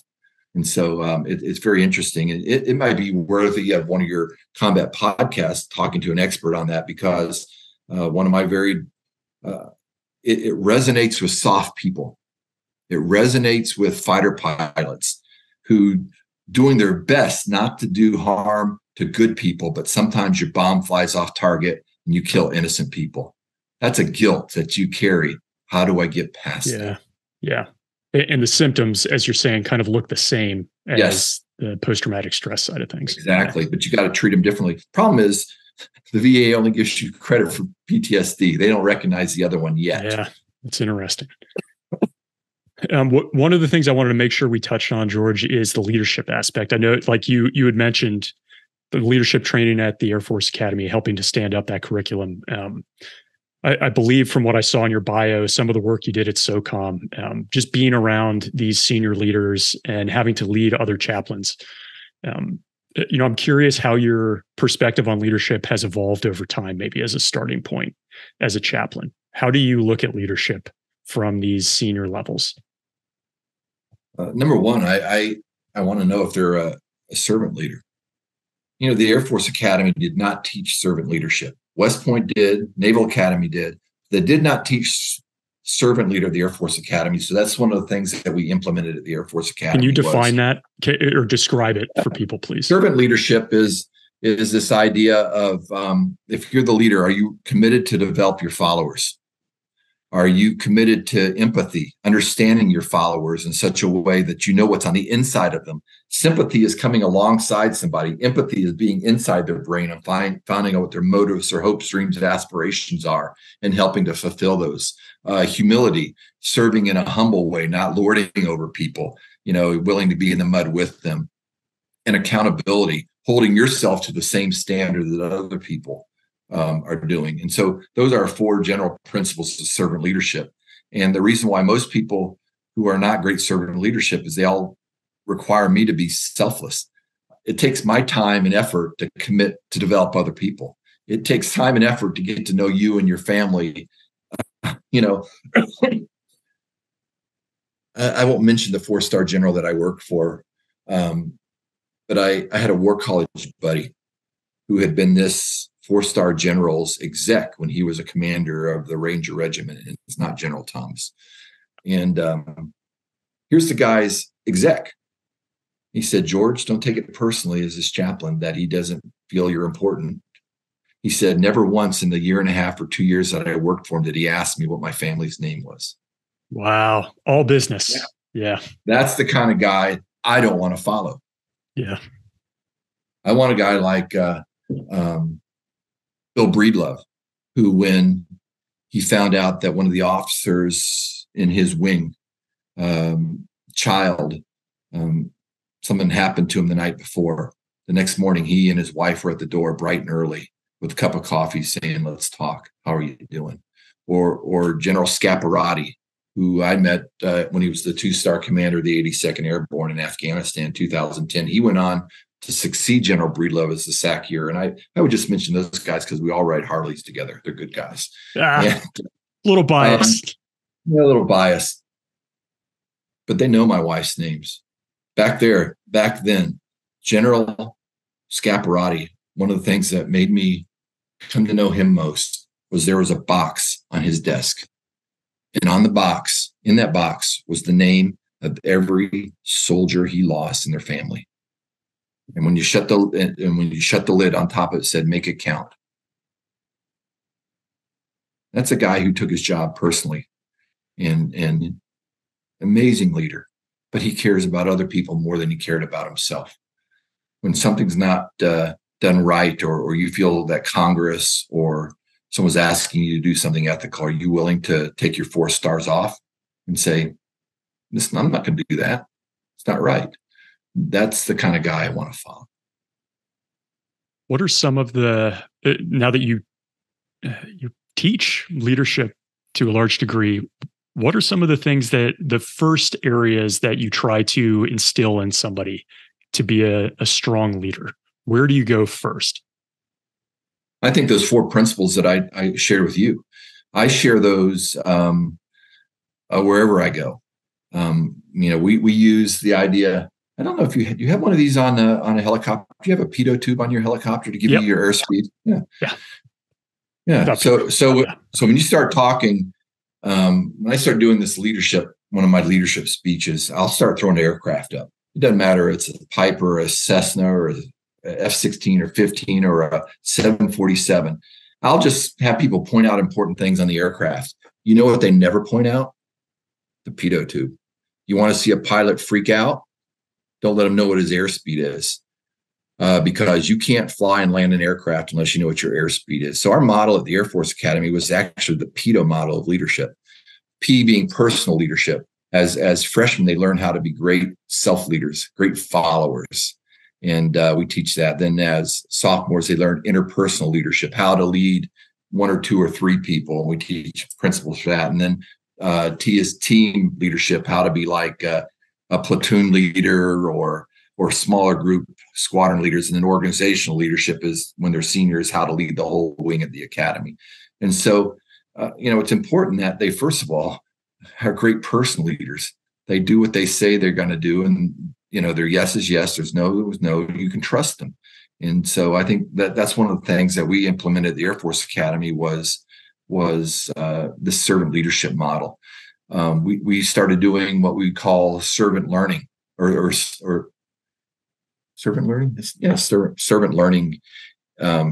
And so it's very interesting. And it might be worthy of one of your combat podcasts, talking to an expert on that, because one of my very, it resonates with soft people. It resonates with fighter pilots who doing their best not to do harm to good people, but sometimes your bomb flies off target and you kill innocent people. That's a guilt that you carry. How do I get past that? Yeah. And the symptoms, as you're saying, kind of look the same as the post-traumatic stress side of things. Exactly. Yeah. But you got to treat them differently. Problem is the VA only gives you credit for PTSD. They don't recognize the other one yet. Yeah. It's interesting. One of the things I wanted to make sure we touched on, George, is the leadership aspect. I know, like you had mentioned, the leadership training at the Air Force Academy, helping to stand up that curriculum. I believe from what I saw in your bio, some of the work you did at SOCOM, just being around these senior leaders and having to lead other chaplains. You know, I'm curious how your perspective on leadership has evolved over time, maybe as a starting point as a chaplain. How do you look at leadership from these senior levels? Number one, I want to know if they're a servant leader. You know, the Air Force Academy did not teach servant leadership. West Point did, Naval Academy did. They did not teach servant leader of the Air Force Academy. So that's one of the things that we implemented at the Air Force Academy. Can you define that or describe it for people, please? Servant leadership is this idea of if you're the leader, are you committed to develop your followers? Are you committed to empathy, understanding your followers in such a way that you know what's on the inside of them? Sympathy is coming alongside somebody. Empathy is being inside their brain and finding out what their motives, their hopes, dreams, and aspirations are and helping to fulfill those. Humility, serving in a humble way, not lording over people, you know, willing to be in the mud with them. And accountability, holding yourself to the same standard that other people are doing. And so those are four general principles of servant leadership. And the reason why most people who are not great servant leadership is they all require me to be selfless. It takes my time and effort to commit to develop other people. It takes time and effort to get to know you and your family. You know, I won't mention the four-star general that I work for, but I had a war college buddy who had been this four-star general's exec when he was a commander of the Ranger Regiment, and it's not General Thomas. And here's the guy's exec. He said, George, don't take it personally as his chaplain that he doesn't feel you're important. He said, never once in the year and a half or 2 years that I worked for him did he ask me what my family's name was. Wow. All business. Yeah. That's the kind of guy I don't want to follow. Yeah. I want a guy like Bill Breedlove, who when he found out that one of the officers in his wing, something happened to him the night before. The next morning, he and his wife were at the door bright and early with a cup of coffee saying, let's talk. How are you doing? Or General Scaparotti, who I met when he was the two-star commander of the 82nd Airborne in Afghanistan, 2010. He went on to succeed General Breedlove as the SAC here. And I would just mention those guys because we all ride Harleys together. They're good guys. Little biased. A little biased. But they know my wife's names. Back then, General Scaparotti, one of the things that made me come to know him most was there was a box on his desk. And on the box, in that box, was the name of every soldier he lost in their family. And when you shut the lid on top of it, said, make it count. That's a guy who took his job personally, and amazing leader, but he cares about other people more than he cared about himself. When something's not done right, or you feel that Congress or someone's asking you to do something ethical, are you willing to take your 4 stars off and say, listen, I'm not going to do that. It's not right. That's the kind of guy I want to follow. What are some of the, now that you teach leadership to a large degree, what are some of the things that the first areas that you try to instill in somebody to be a strong leader? Where do you go first? I think those four principles that I shared with you, I share those wherever I go. You know, we use the idea. I don't know if you have one of these on a helicopter. Do you have a pitot tube on your helicopter to give you your airspeed? Yeah. So when you start talking, when I start doing this leadership, one of my leadership speeches, I'll start throwing the aircraft up. It doesn't matter. It's a Piper, a Cessna, or a F-16 or 15 or a 747. I'll just have people point out important things on the aircraft. You know what they never point out? The pitot tube. You want to see a pilot freak out? Don't let him know what his airspeed is, because you can't fly and land an aircraft unless you know what your airspeed is. So our model at the Air Force Academy was actually the PETO model of leadership, P being personal leadership. As freshmen, they learn how to be great self-leaders, great followers, and we teach that. Then as sophomores, they learn interpersonal leadership, how to lead one or two or three people, and we teach principles for that. And then T is team leadership, how to be like a platoon leader or smaller group squadron leaders. And then organizational leadership is when they're seniors, how to lead the whole wing of the academy. And so, you know, it's important that they, first of all, are great personal leaders. They do what they say they're going to do. And, you know, their yes is yes. There's no, is no, you can trust them. And so I think that's one of the things that we implemented at the Air Force Academy was was the servant leadership model. We started doing what we call servant learning or servant learning. Yeah, servant learning. A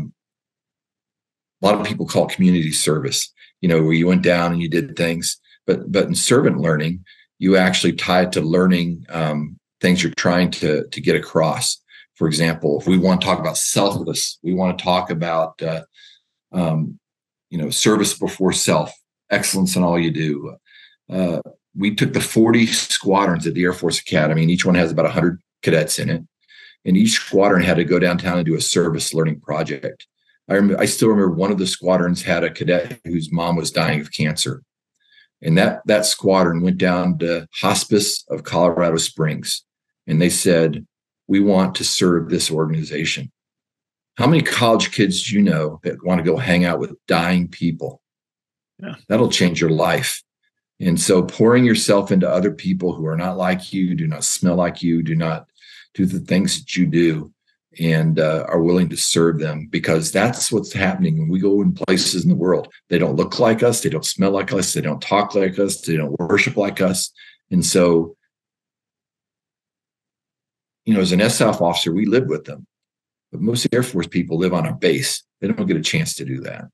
lot of people call it community service, you know, where you went down and you did things, but in servant learning, you actually tie it to learning things you're trying to get across. For example, if we want to talk about selfless, we want to talk about, service before self, excellence in all you do. We took the 40 squadrons at the Air Force Academy, and each one has about 100 cadets in it. And each squadron had to go downtown and do a service learning project. I still remember one of the squadrons had a cadet whose mom was dying of cancer. And that squadron went down to Hospice of Colorado Springs. And they said, we want to serve this organization. How many college kids do you know that want to go hang out with dying people? Yeah. That'll change your life. And so pouring yourself into other people who are not like you, do not smell like you, do not do the things that you do, and are willing to serve them, because that's what's happening when we go in places in the world. They don't look like us. They don't smell like us. They don't talk like us. They don't worship like us. And so, as an SOF officer, we live with them. But most Air Force people live on a base. They don't get a chance to do that.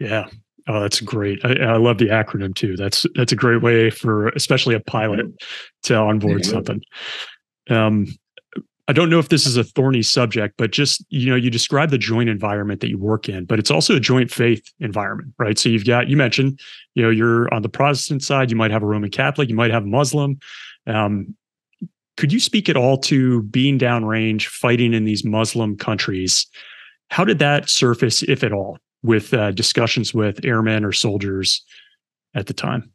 Yeah. Oh, that's great. I love the acronym too. That's a great way for especially a pilot to onboard something. I don't know if this is a thorny subject, but just, you describe the joint environment that you work in, but it's also a joint faith environment, right? So you mentioned, you're on the Protestant side, you might have a Roman Catholic, you might have a Muslim. Could you speak at all to being downrange, fighting in these Muslim countries? How did that surface, if at all, with discussions with airmen or soldiers at the time?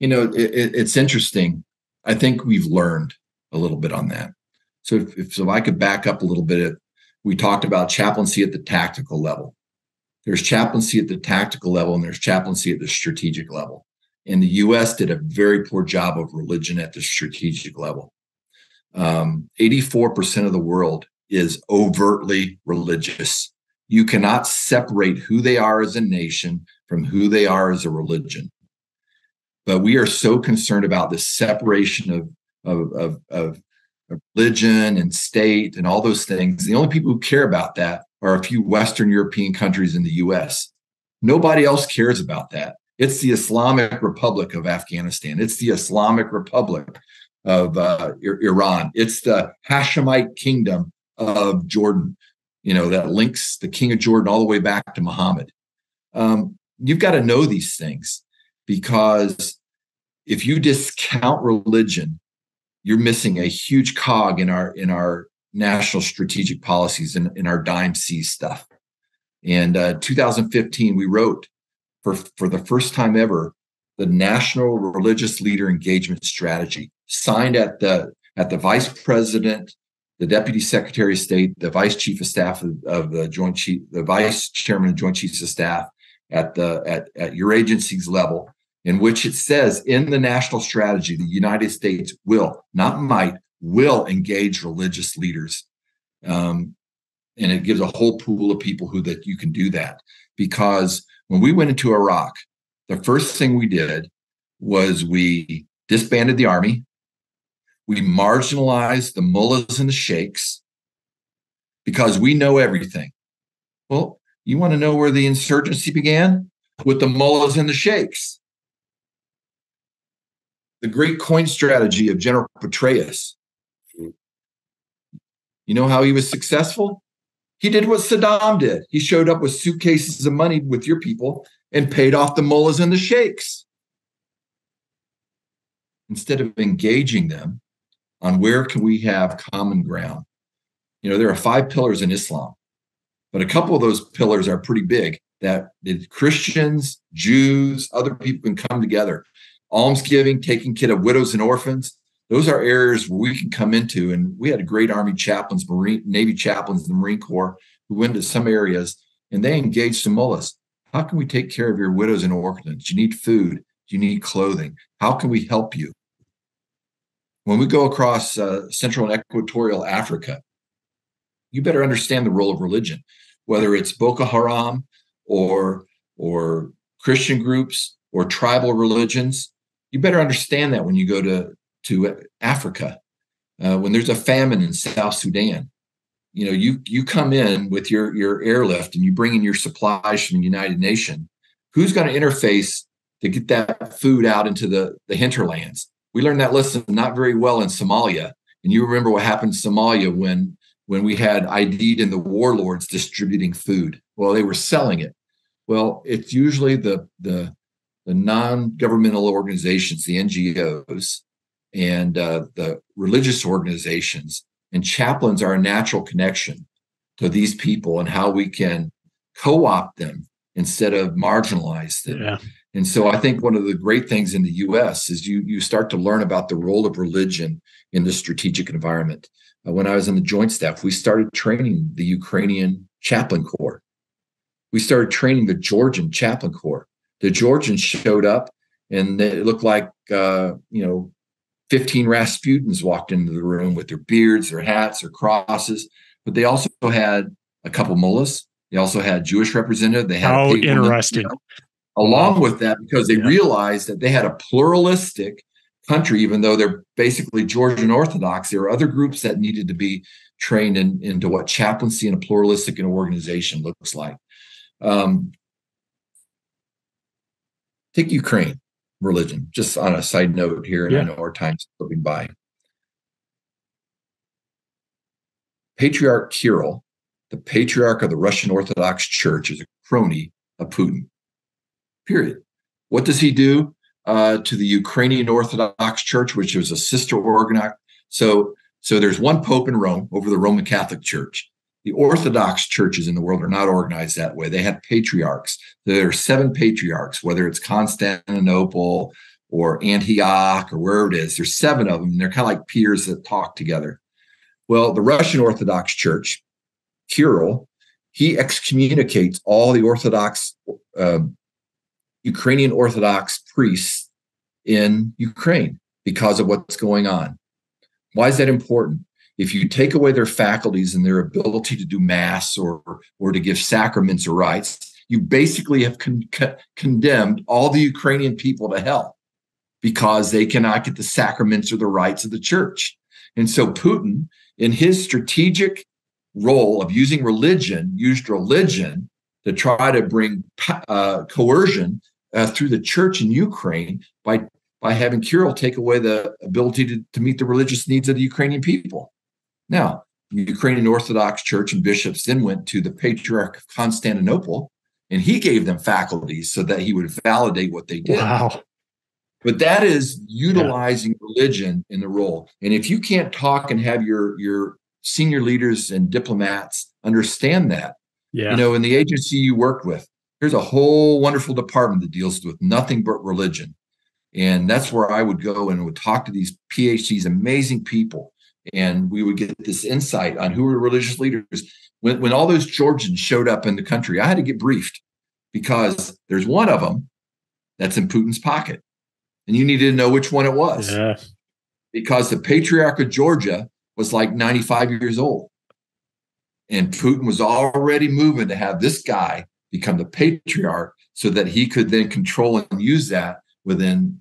It's interesting. I think we've learned a little bit on that. So if I could back up a little bit, we talked about chaplaincy at the tactical level. There's chaplaincy at the tactical level, and there's chaplaincy at the strategic level. And the U.S. did a very poor job of religion at the strategic level. 84% of the world is overtly religious. You cannot separate who they are as a nation from who they are as a religion. But we are so concerned about the separation of religion and state and all those things. The only people who care about that are a few Western European countries and the U.S. Nobody else cares about that. It's the Islamic Republic of Afghanistan. It's the Islamic Republic of Iran. It's the Hashemite Kingdom of Jordan, that links the king of Jordan all the way back to Muhammad. You've got to know these things. Because if you discount religion, you're missing a huge cog in our national strategic policies and in our Dime C stuff. And 2015, we wrote for the first time ever the National Religious Leader Engagement Strategy, signed at the Vice President, the Deputy Secretary of State, the Vice Chief of Staff of the Joint Chief, the Vice Chairman of Joint Chiefs of Staff at your agency's level. In which it says in the national strategy, the United States will, not might, will engage religious leaders. And it gives a whole pool of people who that you can do that. Because when we went into Iraq, the first thing we did was we disbanded the army. We marginalized the mullahs and the sheikhs because we know everything. Well, you want to know where the insurgency began? With the mullahs and the sheikhs. The great coin strategy of General Petraeus. You know how he was successful? He did what Saddam did. He showed up with suitcases of money with your people and paid off the mullahs and the sheikhs. Instead of engaging them on where can we have common ground. There are 5 pillars in Islam, but a couple of those pillars are pretty big that the Christians, Jews, other people can come together. Almsgiving, taking care of widows and orphans. Those are areas where we can come into. And we had great Army chaplains, Marine, Navy chaplains in the Marine Corps who went to some areas and they engaged the mullahs. How can we take care of your widows and orphans? You need food. You need clothing. How can we help you? When we go across Central and Equatorial Africa, you better understand the role of religion, whether it's Boko Haram, or Christian groups or tribal religions. You better understand that when you go to Africa, when there's a famine in South Sudan. You know, you come in with your airlift and you bring in your supplies from the United Nations. Who's going to interface to get that food out into the hinterlands? We learned that lesson not very well in Somalia. And you remember what happened in Somalia when we had ID'd and the warlords distributing food. Well, they were selling it. Well, it's usually the non-governmental organizations, the NGOs, and the religious organizations, and chaplains are a natural connection to these people and how we can co-opt them instead of marginalize them. Yeah. And so I think one of the great things in the U.S. is you start to learn about the role of religion in the strategic environment. When I was in the Joint Staff, we started training the Ukrainian chaplain corps. We started training the Georgian chaplain corps. The Georgians showed up, and it looked like 15 Rasputins walked into the room with their beards, their hats, their crosses. But they also had a couple mullahs. They also had Jewish representative. They had interesting. Along with that, because they realized that they had a pluralistic country, even though they're basically Georgian Orthodox. There were other groups that needed to be trained into what chaplaincy in a pluralistic organization looks like. Take Ukraine religion, just on a side note here, and I know our time's slipping by. Patriarch Kirill, the patriarch of the Russian Orthodox Church, is a crony of Putin. Period. What does he do to the Ukrainian Orthodox Church, which was a sister organ? So there's one pope in Rome over the Roman Catholic Church. The Orthodox churches in the world are not organized that way. They have patriarchs. There are 7 patriarchs, whether it's Constantinople or Antioch or wherever it is. There's 7 of them. And they're kind of like peers that talk together. Well, the Russian Orthodox Church, Kirill, he excommunicates all the Orthodox Ukrainian Orthodox priests in Ukraine because of what's going on. Why is that important? If you take away their faculties and their ability to do mass or to give sacraments or rites, you basically have condemned all the Ukrainian people to hell because they cannot get the sacraments or the rites of the church. And so Putin, in his strategic role of using religion, used religion to try to bring coercion through the church in Ukraine by having Kirill take away the ability to meet the religious needs of the Ukrainian people. Now, the Ukrainian Orthodox Church and bishops then went to the Patriarch of Constantinople, and he gave them faculties so that he would validate what they did. Wow. But that is utilizing religion in the role. And if you can't talk and have your senior leaders and diplomats understand that, you know, in the agency you worked with, there's a whole wonderful department that deals with nothing but religion. And that's where I would go and would talk to these PhDs, amazing people. And we would get this insight on who were religious leaders. When all those Georgians showed up in the country, I had to get briefed because there's one of them that's in Putin's pocket. And you needed to know which one it was. Yeah. Because the Patriarch of Georgia was like 95 years old. And Putin was already moving to have this guy become the patriarch so that he could then control and use that within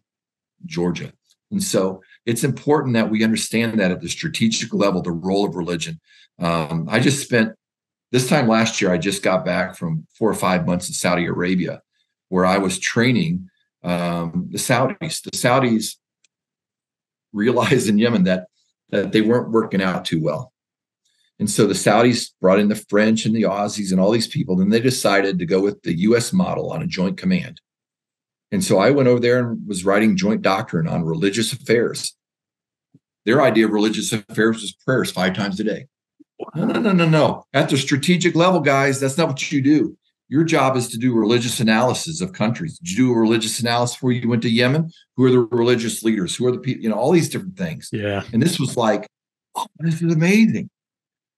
Georgia. And so it's important that we understand that at the strategic level, the role of religion. I just spent this time last year, I just got back from 4 or 5 months in Saudi Arabia, where I was training the Saudis. The Saudis realized in Yemen that they weren't working out too well. And so the Saudis brought in the French and the Aussies and all these people, and they decided to go with the U.S. model on a joint command. And so I went over there and was writing joint doctrine on religious affairs. Their idea of religious affairs was prayers 5 times a day. No. At the strategic level, guys, that's not what you do. Your job is to do religious analysis of countries. Did you do a religious analysis before you went to Yemen? Who are the religious leaders? Who are the people? You know, all these different things. Yeah. And this was like, oh, this is amazing,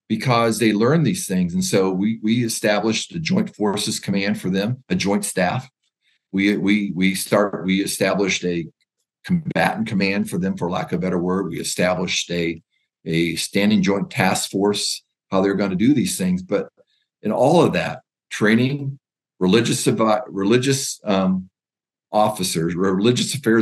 because they learned these things. And so we established a joint forces command for them, a joint staff. We established a combatant command for them, for lack of a better word. We established a standing joint task force, how they're going to do these things. But in all of that, training religious affairs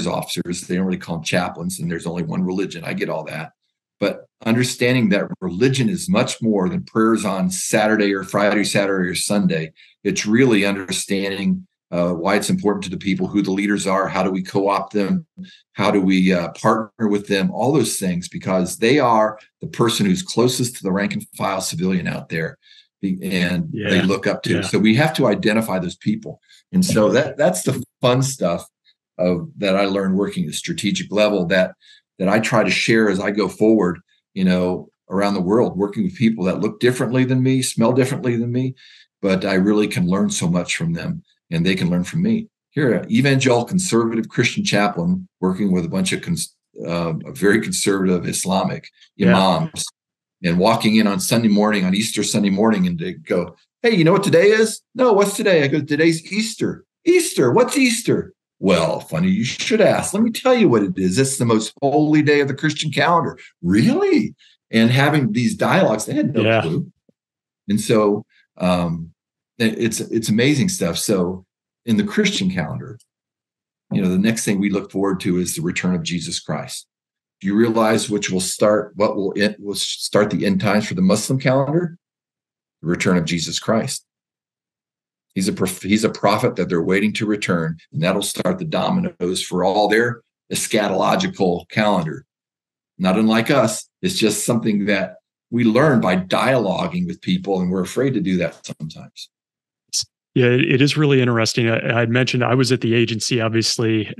officers. They don't really call them chaplains, and there's only one religion. I get all that. But understanding that religion is much more than prayers on Saturday or Friday, Saturday or Sunday. It's really understanding why it's important to the people, who the leaders are, how do we co-opt them, how do we partner with them, all those things, because they are the person who's closest to the rank and file civilian out there, and they look up to. Yeah. So we have to identify those people. And so that's the fun stuff that I learned working at the strategic level that I try to share as I go forward, around the world, working with people that look differently than me, smell differently than me, but I really can learn so much from them, and they can learn from me. Here, an evangelical conservative Christian chaplain working with a bunch of very conservative Islamic imams, and walking in on Sunday morning, on Easter Sunday morning, and they go, "Hey, you know what today is?" "No, what's today?" I go, "Today's Easter." "Easter? What's Easter?" "Well, funny you should ask. Let me tell you what it is. It's the most holy day of the Christian calendar." "Really?" And having these dialogues, they had no clue. And so it's amazing stuff. So in the Christian calendar, the next thing we look forward to is the return of Jesus Christ. Do you realize what will start the end times for the Muslim calendar? The return of Jesus Christ. He's a prophet that they're waiting to return, and that'll start the dominoes for all their eschatological calendar. Not unlike us, it's just something that we learn by dialoguing with people, and we're afraid to do that sometimes. Yeah, it is really interesting. I had mentioned I was at the agency, obviously.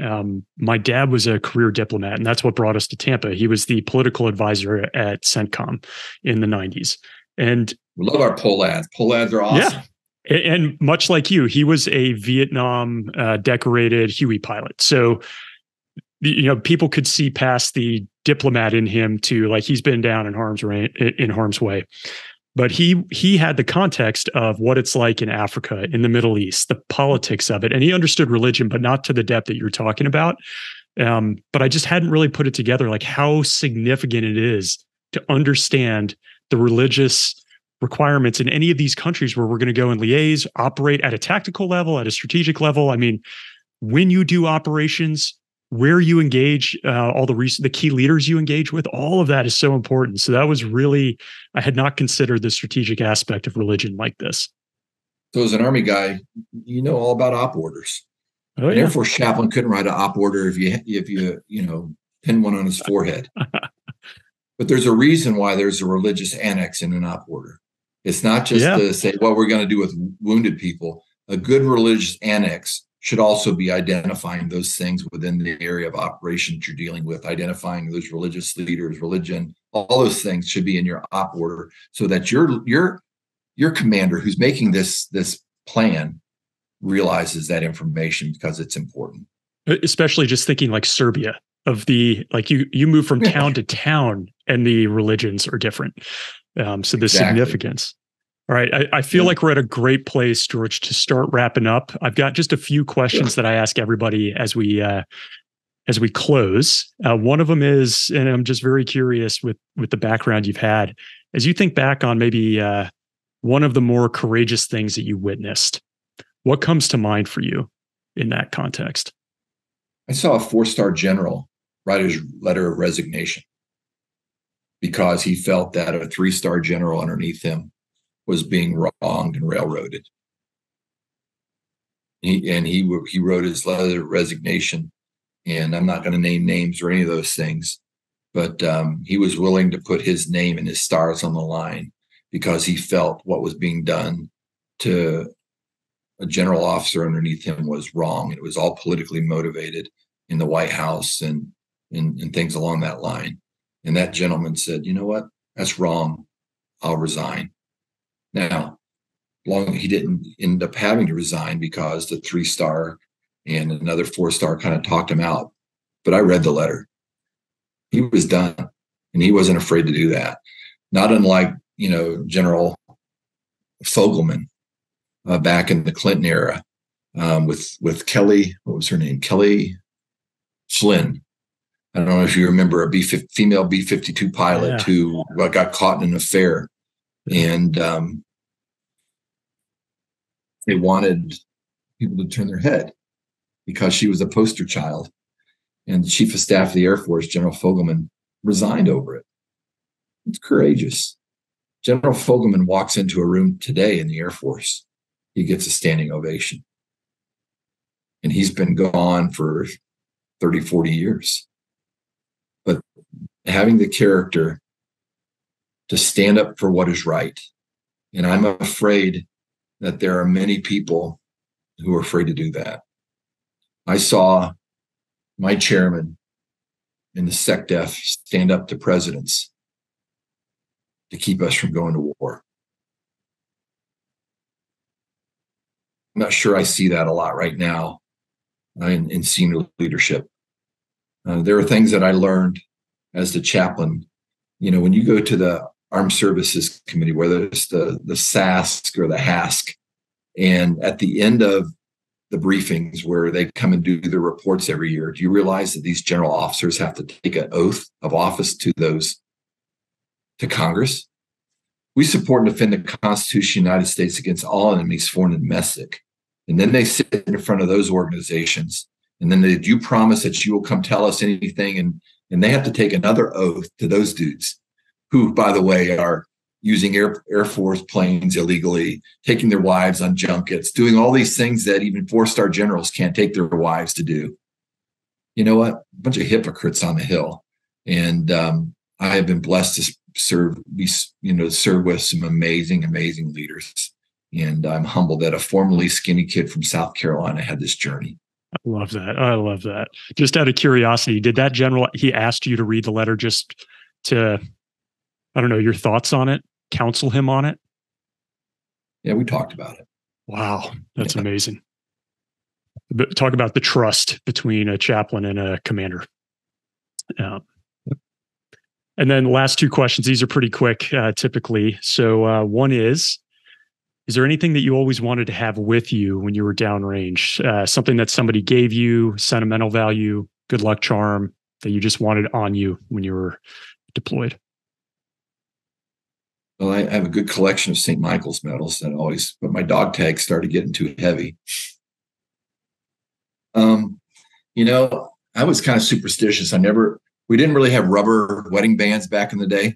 My dad was a career diplomat, and that's what brought us to Tampa. He was the political advisor at CENTCOM in the 90s. And we love our poll ads. Poll ads are awesome. Yeah. And much like you, he was a Vietnam decorated Huey pilot. So, people could see past the diplomat in him to, like, he's been down in harm's way. But he had the context of what it's like in Africa, in the Middle East, the politics of it. And he understood religion, but not to the depth that you're talking about. But I just hadn't really put it together, like how significant it is to understand the religious requirements in any of these countries where we're going to go and liaise, operate at a tactical level, at a strategic level. I mean, when you do operations, where you engage, all the key leaders you engage with, all of that is so important. So that was really, I had not considered the strategic aspect of religion like this. So as an Army guy, you know all about op orders. Oh, yeah. An Air Force chaplain couldn't write an op order if you pin one on his forehead. But there's a reason why there's a religious annex in an op order. It's not just to say what we're going to do with wounded people. A good religious annex should also be identifying those things within the area of operations you're dealing with, identifying those religious leaders, religion, all those things should be in your op order, so that your commander who's making this plan realizes that information, because it's important. Especially just thinking like Serbia, of the, like you move from town to town and the religions are different. So the significance. All right. I feel like we're at a great place, George, to start wrapping up. I've got just a few questions that I ask everybody as we close. One of them is, and I'm just very curious with the background you've had, as you think back on maybe one of the more courageous things that you witnessed, what comes to mind for you in that context? I saw a 4-star general write his letter of resignation because he felt that a 3-star general underneath him was being wronged and railroaded. He wrote his letter of resignation, and I'm not going to name names or any of those things, but he was willing to put his name and his stars on the line because he felt what was being done to a general officer underneath him was wrong. It was all politically motivated in the White House and things along that line. And that gentleman said, "You know what? That's wrong. I'll resign." Now, he didn't end up having to resign because the 3-star and another 4-star kind of talked him out. But I read the letter. He was done, and he wasn't afraid to do that. Not unlike, General Fogelman back in the Clinton era with Kelly, what was her name? Kelly Flynn. I don't know if you remember, a female B-52 pilot who got caught in an affair. And they wanted people to turn their head because she was a poster child. And the Chief of Staff of the Air Force, General Fogelman, resigned over it. It's courageous. General Fogelman walks into a room today in the Air Force. He gets a standing ovation. And he's been gone for 30, 40 years. But having the character to stand up for what is right. And I'm afraid that there are many people who are afraid to do that. I saw my chairman in the SecDef stand up to presidents to keep us from going to war. I'm not sure I see that a lot right now in senior leadership. There are things that I learned as the chaplain. You know, when you go to the Armed Services Committee, whether it's the SASC or the HASC, and at the end of the briefings where they come and do their reports every year, do you realize that these general officers have to take an oath of office to Congress? We support and defend the Constitution of the United States against all enemies, foreign and domestic. And then they sit in front of those organizations. And then they do promise that you will come tell us anything. And they have to take another oath to those dudes who, by the way, are using Air Force planes illegally, taking their wives on junkets, doing all these things that even four-star generals can't take their wives to do. You know what? A bunch of hypocrites on the Hill. And I have been blessed to serve with some amazing, amazing leaders. And I'm humbled that a formerly skinny kid from South Carolina had this journey. I love that. I love that. Just out of curiosity, did that general, he asked you to read the letter just to, I don't know, your thoughts on it, counsel him on it? Yeah, we talked about it. Wow. That's amazing. But talk about the trust between a chaplain and a commander. And then last two questions. These are pretty quick, typically. So one is there anything that you always wanted to have with you when you were downrange? Something that somebody gave you, sentimental value, good luck charm, that you just wanted on you when you were deployed? Well, I have a good collection of St. Michael's medals that always, but my dog tag started getting too heavy. You know, I was kind of superstitious. We didn't really have rubber wedding bands back in the day.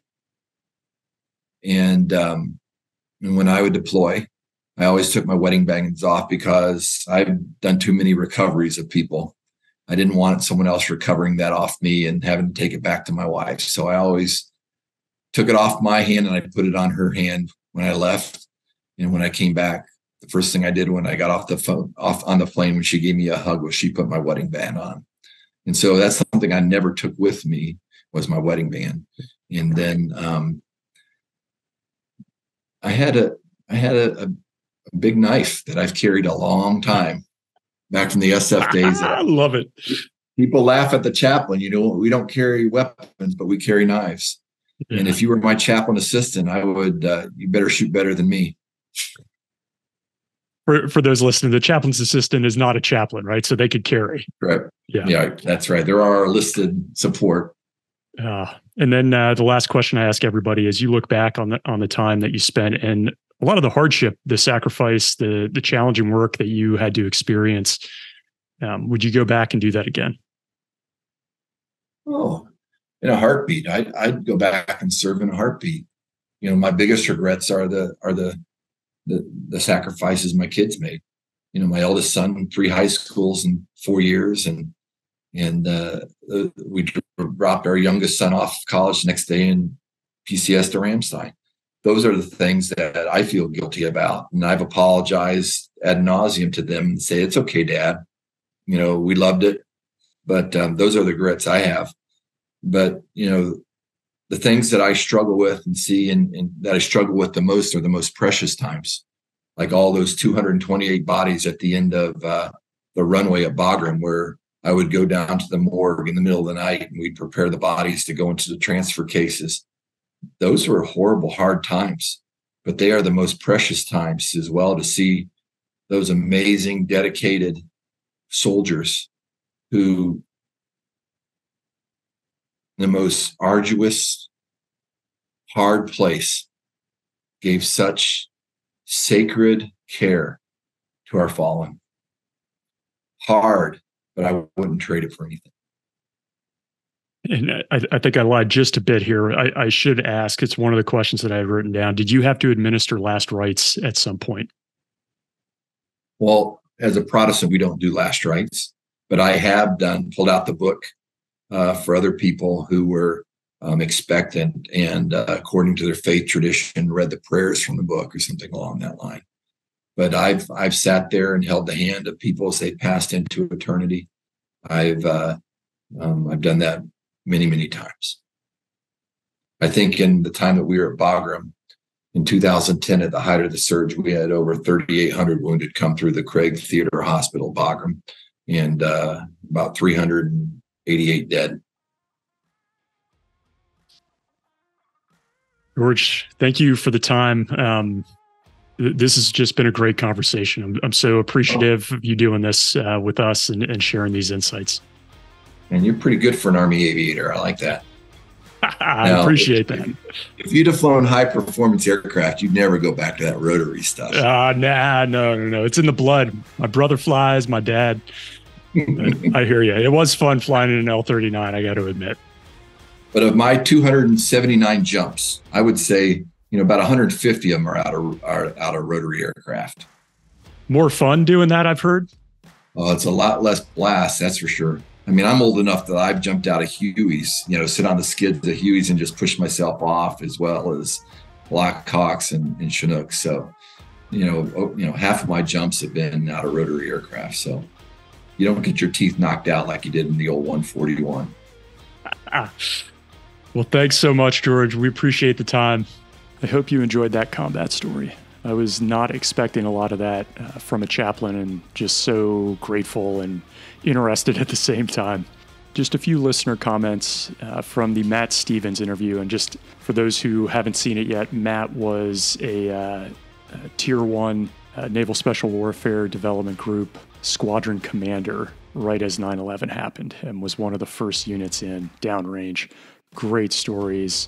And when I would deploy, I always took my wedding bands off because I've done too many recoveries of people. I didn't want someone else recovering that off me and having to take it back to my wife. So I always took it off my hand and I put it on her hand when I left. And when I came back, the first thing I did when I got off on the plane, when she gave me a hug, was she put my wedding band on. And so that's something I never took with me, was my wedding band. And then I had a big knife that I've carried a long time back from the SF days. I love it. People laugh at the chaplain. You know, we don't carry weapons, but we carry knives. Yeah. And if you were my chaplain assistant, I would, you better shoot better than me. For those listening, the chaplain's assistant is not a chaplain, right? So they could carry. Right. Yeah, that's right. There are listed support. And then the last question I ask everybody is, you look back on the time that you spent and a lot of the hardship, the sacrifice, the challenging work that you had to experience. Would you go back and do that again? Oh, in a heartbeat. I'd go back and serve in a heartbeat. You know, my biggest regrets are the sacrifices my kids made. You know, my eldest son, 3 high schools in 4 years, and we dropped our youngest son off of college the next day in PCS to Ramstein. Those are the things that I feel guilty about, and I've apologized ad nauseum to them and say, it's okay, Dad. You know, we loved it, but those are the regrets I have. But, you know, the things that I struggle with and see and that I struggle with the most are the most precious times, like all those 228 bodies at the end of the runway at Bagram, where I would go down to the morgue in the middle of the night and we'd prepare the bodies to go into the transfer cases. Those were horrible, hard times, but they are the most precious times as well, to see those amazing, dedicated soldiers who, the most arduous, hard place, gave such sacred care to our fallen. hard, but I wouldn't trade it for anything. And I think I lied just a bit here. I should ask, it's one of the questions that I had written down. Did you have to administer last rites at some point? Well, as a Protestant, we don't do last rites, but I have pulled out the book for other people who were expectant and according to their faith tradition, read the prayers from the book or something along that line. But I've sat there and held the hand of people as they passed into eternity. I've done that many, many times. I think in the time that we were at Bagram in 2010, at the height of the surge, we had over 3,800 wounded come through the Craig Theater Hospital, Bagram, and about 388 dead. George, thank you for the time. This has just been a great conversation. I'm so appreciative of you doing this with us and sharing these insights. And you're pretty good for an Army aviator. I like that. I appreciate that. If you'd have flown high-performance aircraft, you'd never go back to that rotary stuff. No. It's in the blood. My brother flies, my dad. I hear you. It was fun flying in an L-39, I got to admit. But of my 279 jumps, I would say about 150 of them are out of rotary aircraft. More fun doing that, I've heard. Oh, it's a lot less blast, that's for sure. I mean, I'm old enough that I've jumped out of Hueys, sit on the skids of Hueys and just push myself off, as well as Blackhawks and Chinooks. So, half of my jumps have been out of rotary aircraft. So you don't get your teeth knocked out like you did in the old 141. Well, thanks so much, George. We appreciate the time. I hope you enjoyed that combat story. I was not expecting a lot of that from a chaplain, and just so grateful and interested at the same time. Just a few listener comments from the Matt Stevens interview. And just for those who haven't seen it yet, Matt was a Tier 1 Naval Special Warfare Development Group squadron commander right as 9/11 happened, and was one of the first units in downrange. Great stories.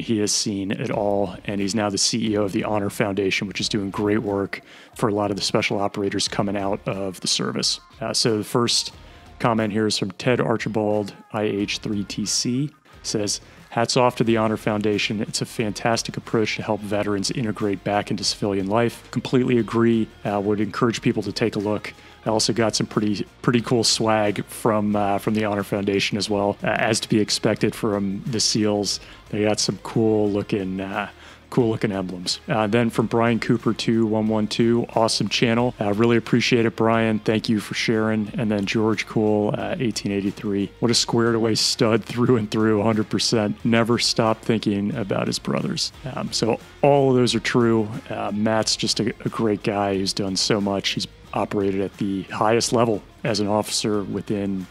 He has seen it all, and he's now the CEO of the Honor Foundation, which is doing great work for a lot of the special operators coming out of the service. So the first comment here is from Ted Archibald, IH3TC, says, hats off to the Honor Foundation. It's a fantastic approach to help veterans integrate back into civilian life. Completely agree. Would encourage people to take a look. I also got some pretty cool swag from the Honor Foundation as well, as to be expected from the SEALs. They got some cool looking emblems. Then from Brian Cooper 2112, awesome channel. Really appreciate it, Brian. Thank you for sharing. And then George Cool 1883. What a squared away stud through and through, 100%. Never stopped thinking about his brothers. So all of those are true. Matt's just a great guy who's done so much. He's operated at the highest level as an officer within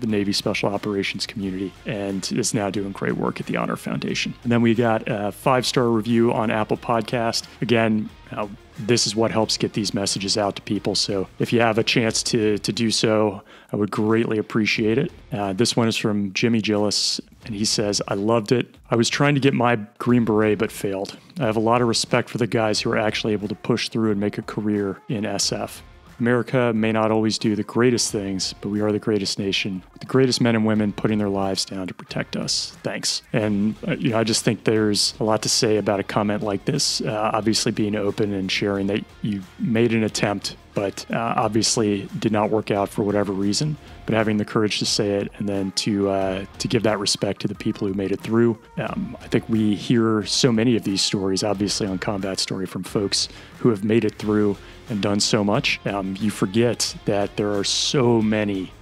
the Navy Special Operations community, and is now doing great work at the Honor Foundation. And then we got a 5-star review on Apple Podcast. Again, this is what helps get these messages out to people. So if you have a chance to do so, I would greatly appreciate it. This one is from Jimmy Gillis, and he says, I loved it. I was trying to get my Green Beret, but failed. I have a lot of respect for the guys who are actually able to push through and make a career in SF. America may not always do the greatest things, but we are the greatest nation, with the greatest men and women putting their lives down to protect us. Thanks. And I just think there's a lot to say about a comment like this. Obviously being open and sharing that you made an attempt, but obviously did not work out for whatever reason, but having the courage to say it, and then to give that respect to the people who made it through. I think we hear so many of these stories, obviously on Combat Story, from folks who have made it through and done so much. You forget that there are so many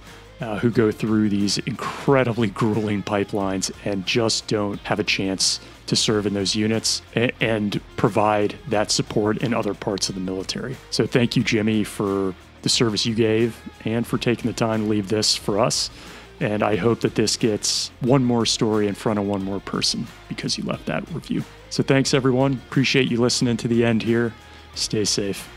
who go through these incredibly grueling pipelines and just don't have a chance to serve in those units and provide that support in other parts of the military. So thank you, Jimmy, for the service you gave and for taking the time to leave this for us. And I hope that this gets one more story in front of one more person, because you left that review. So thanks, everyone. Appreciate you listening to the end here. Stay safe.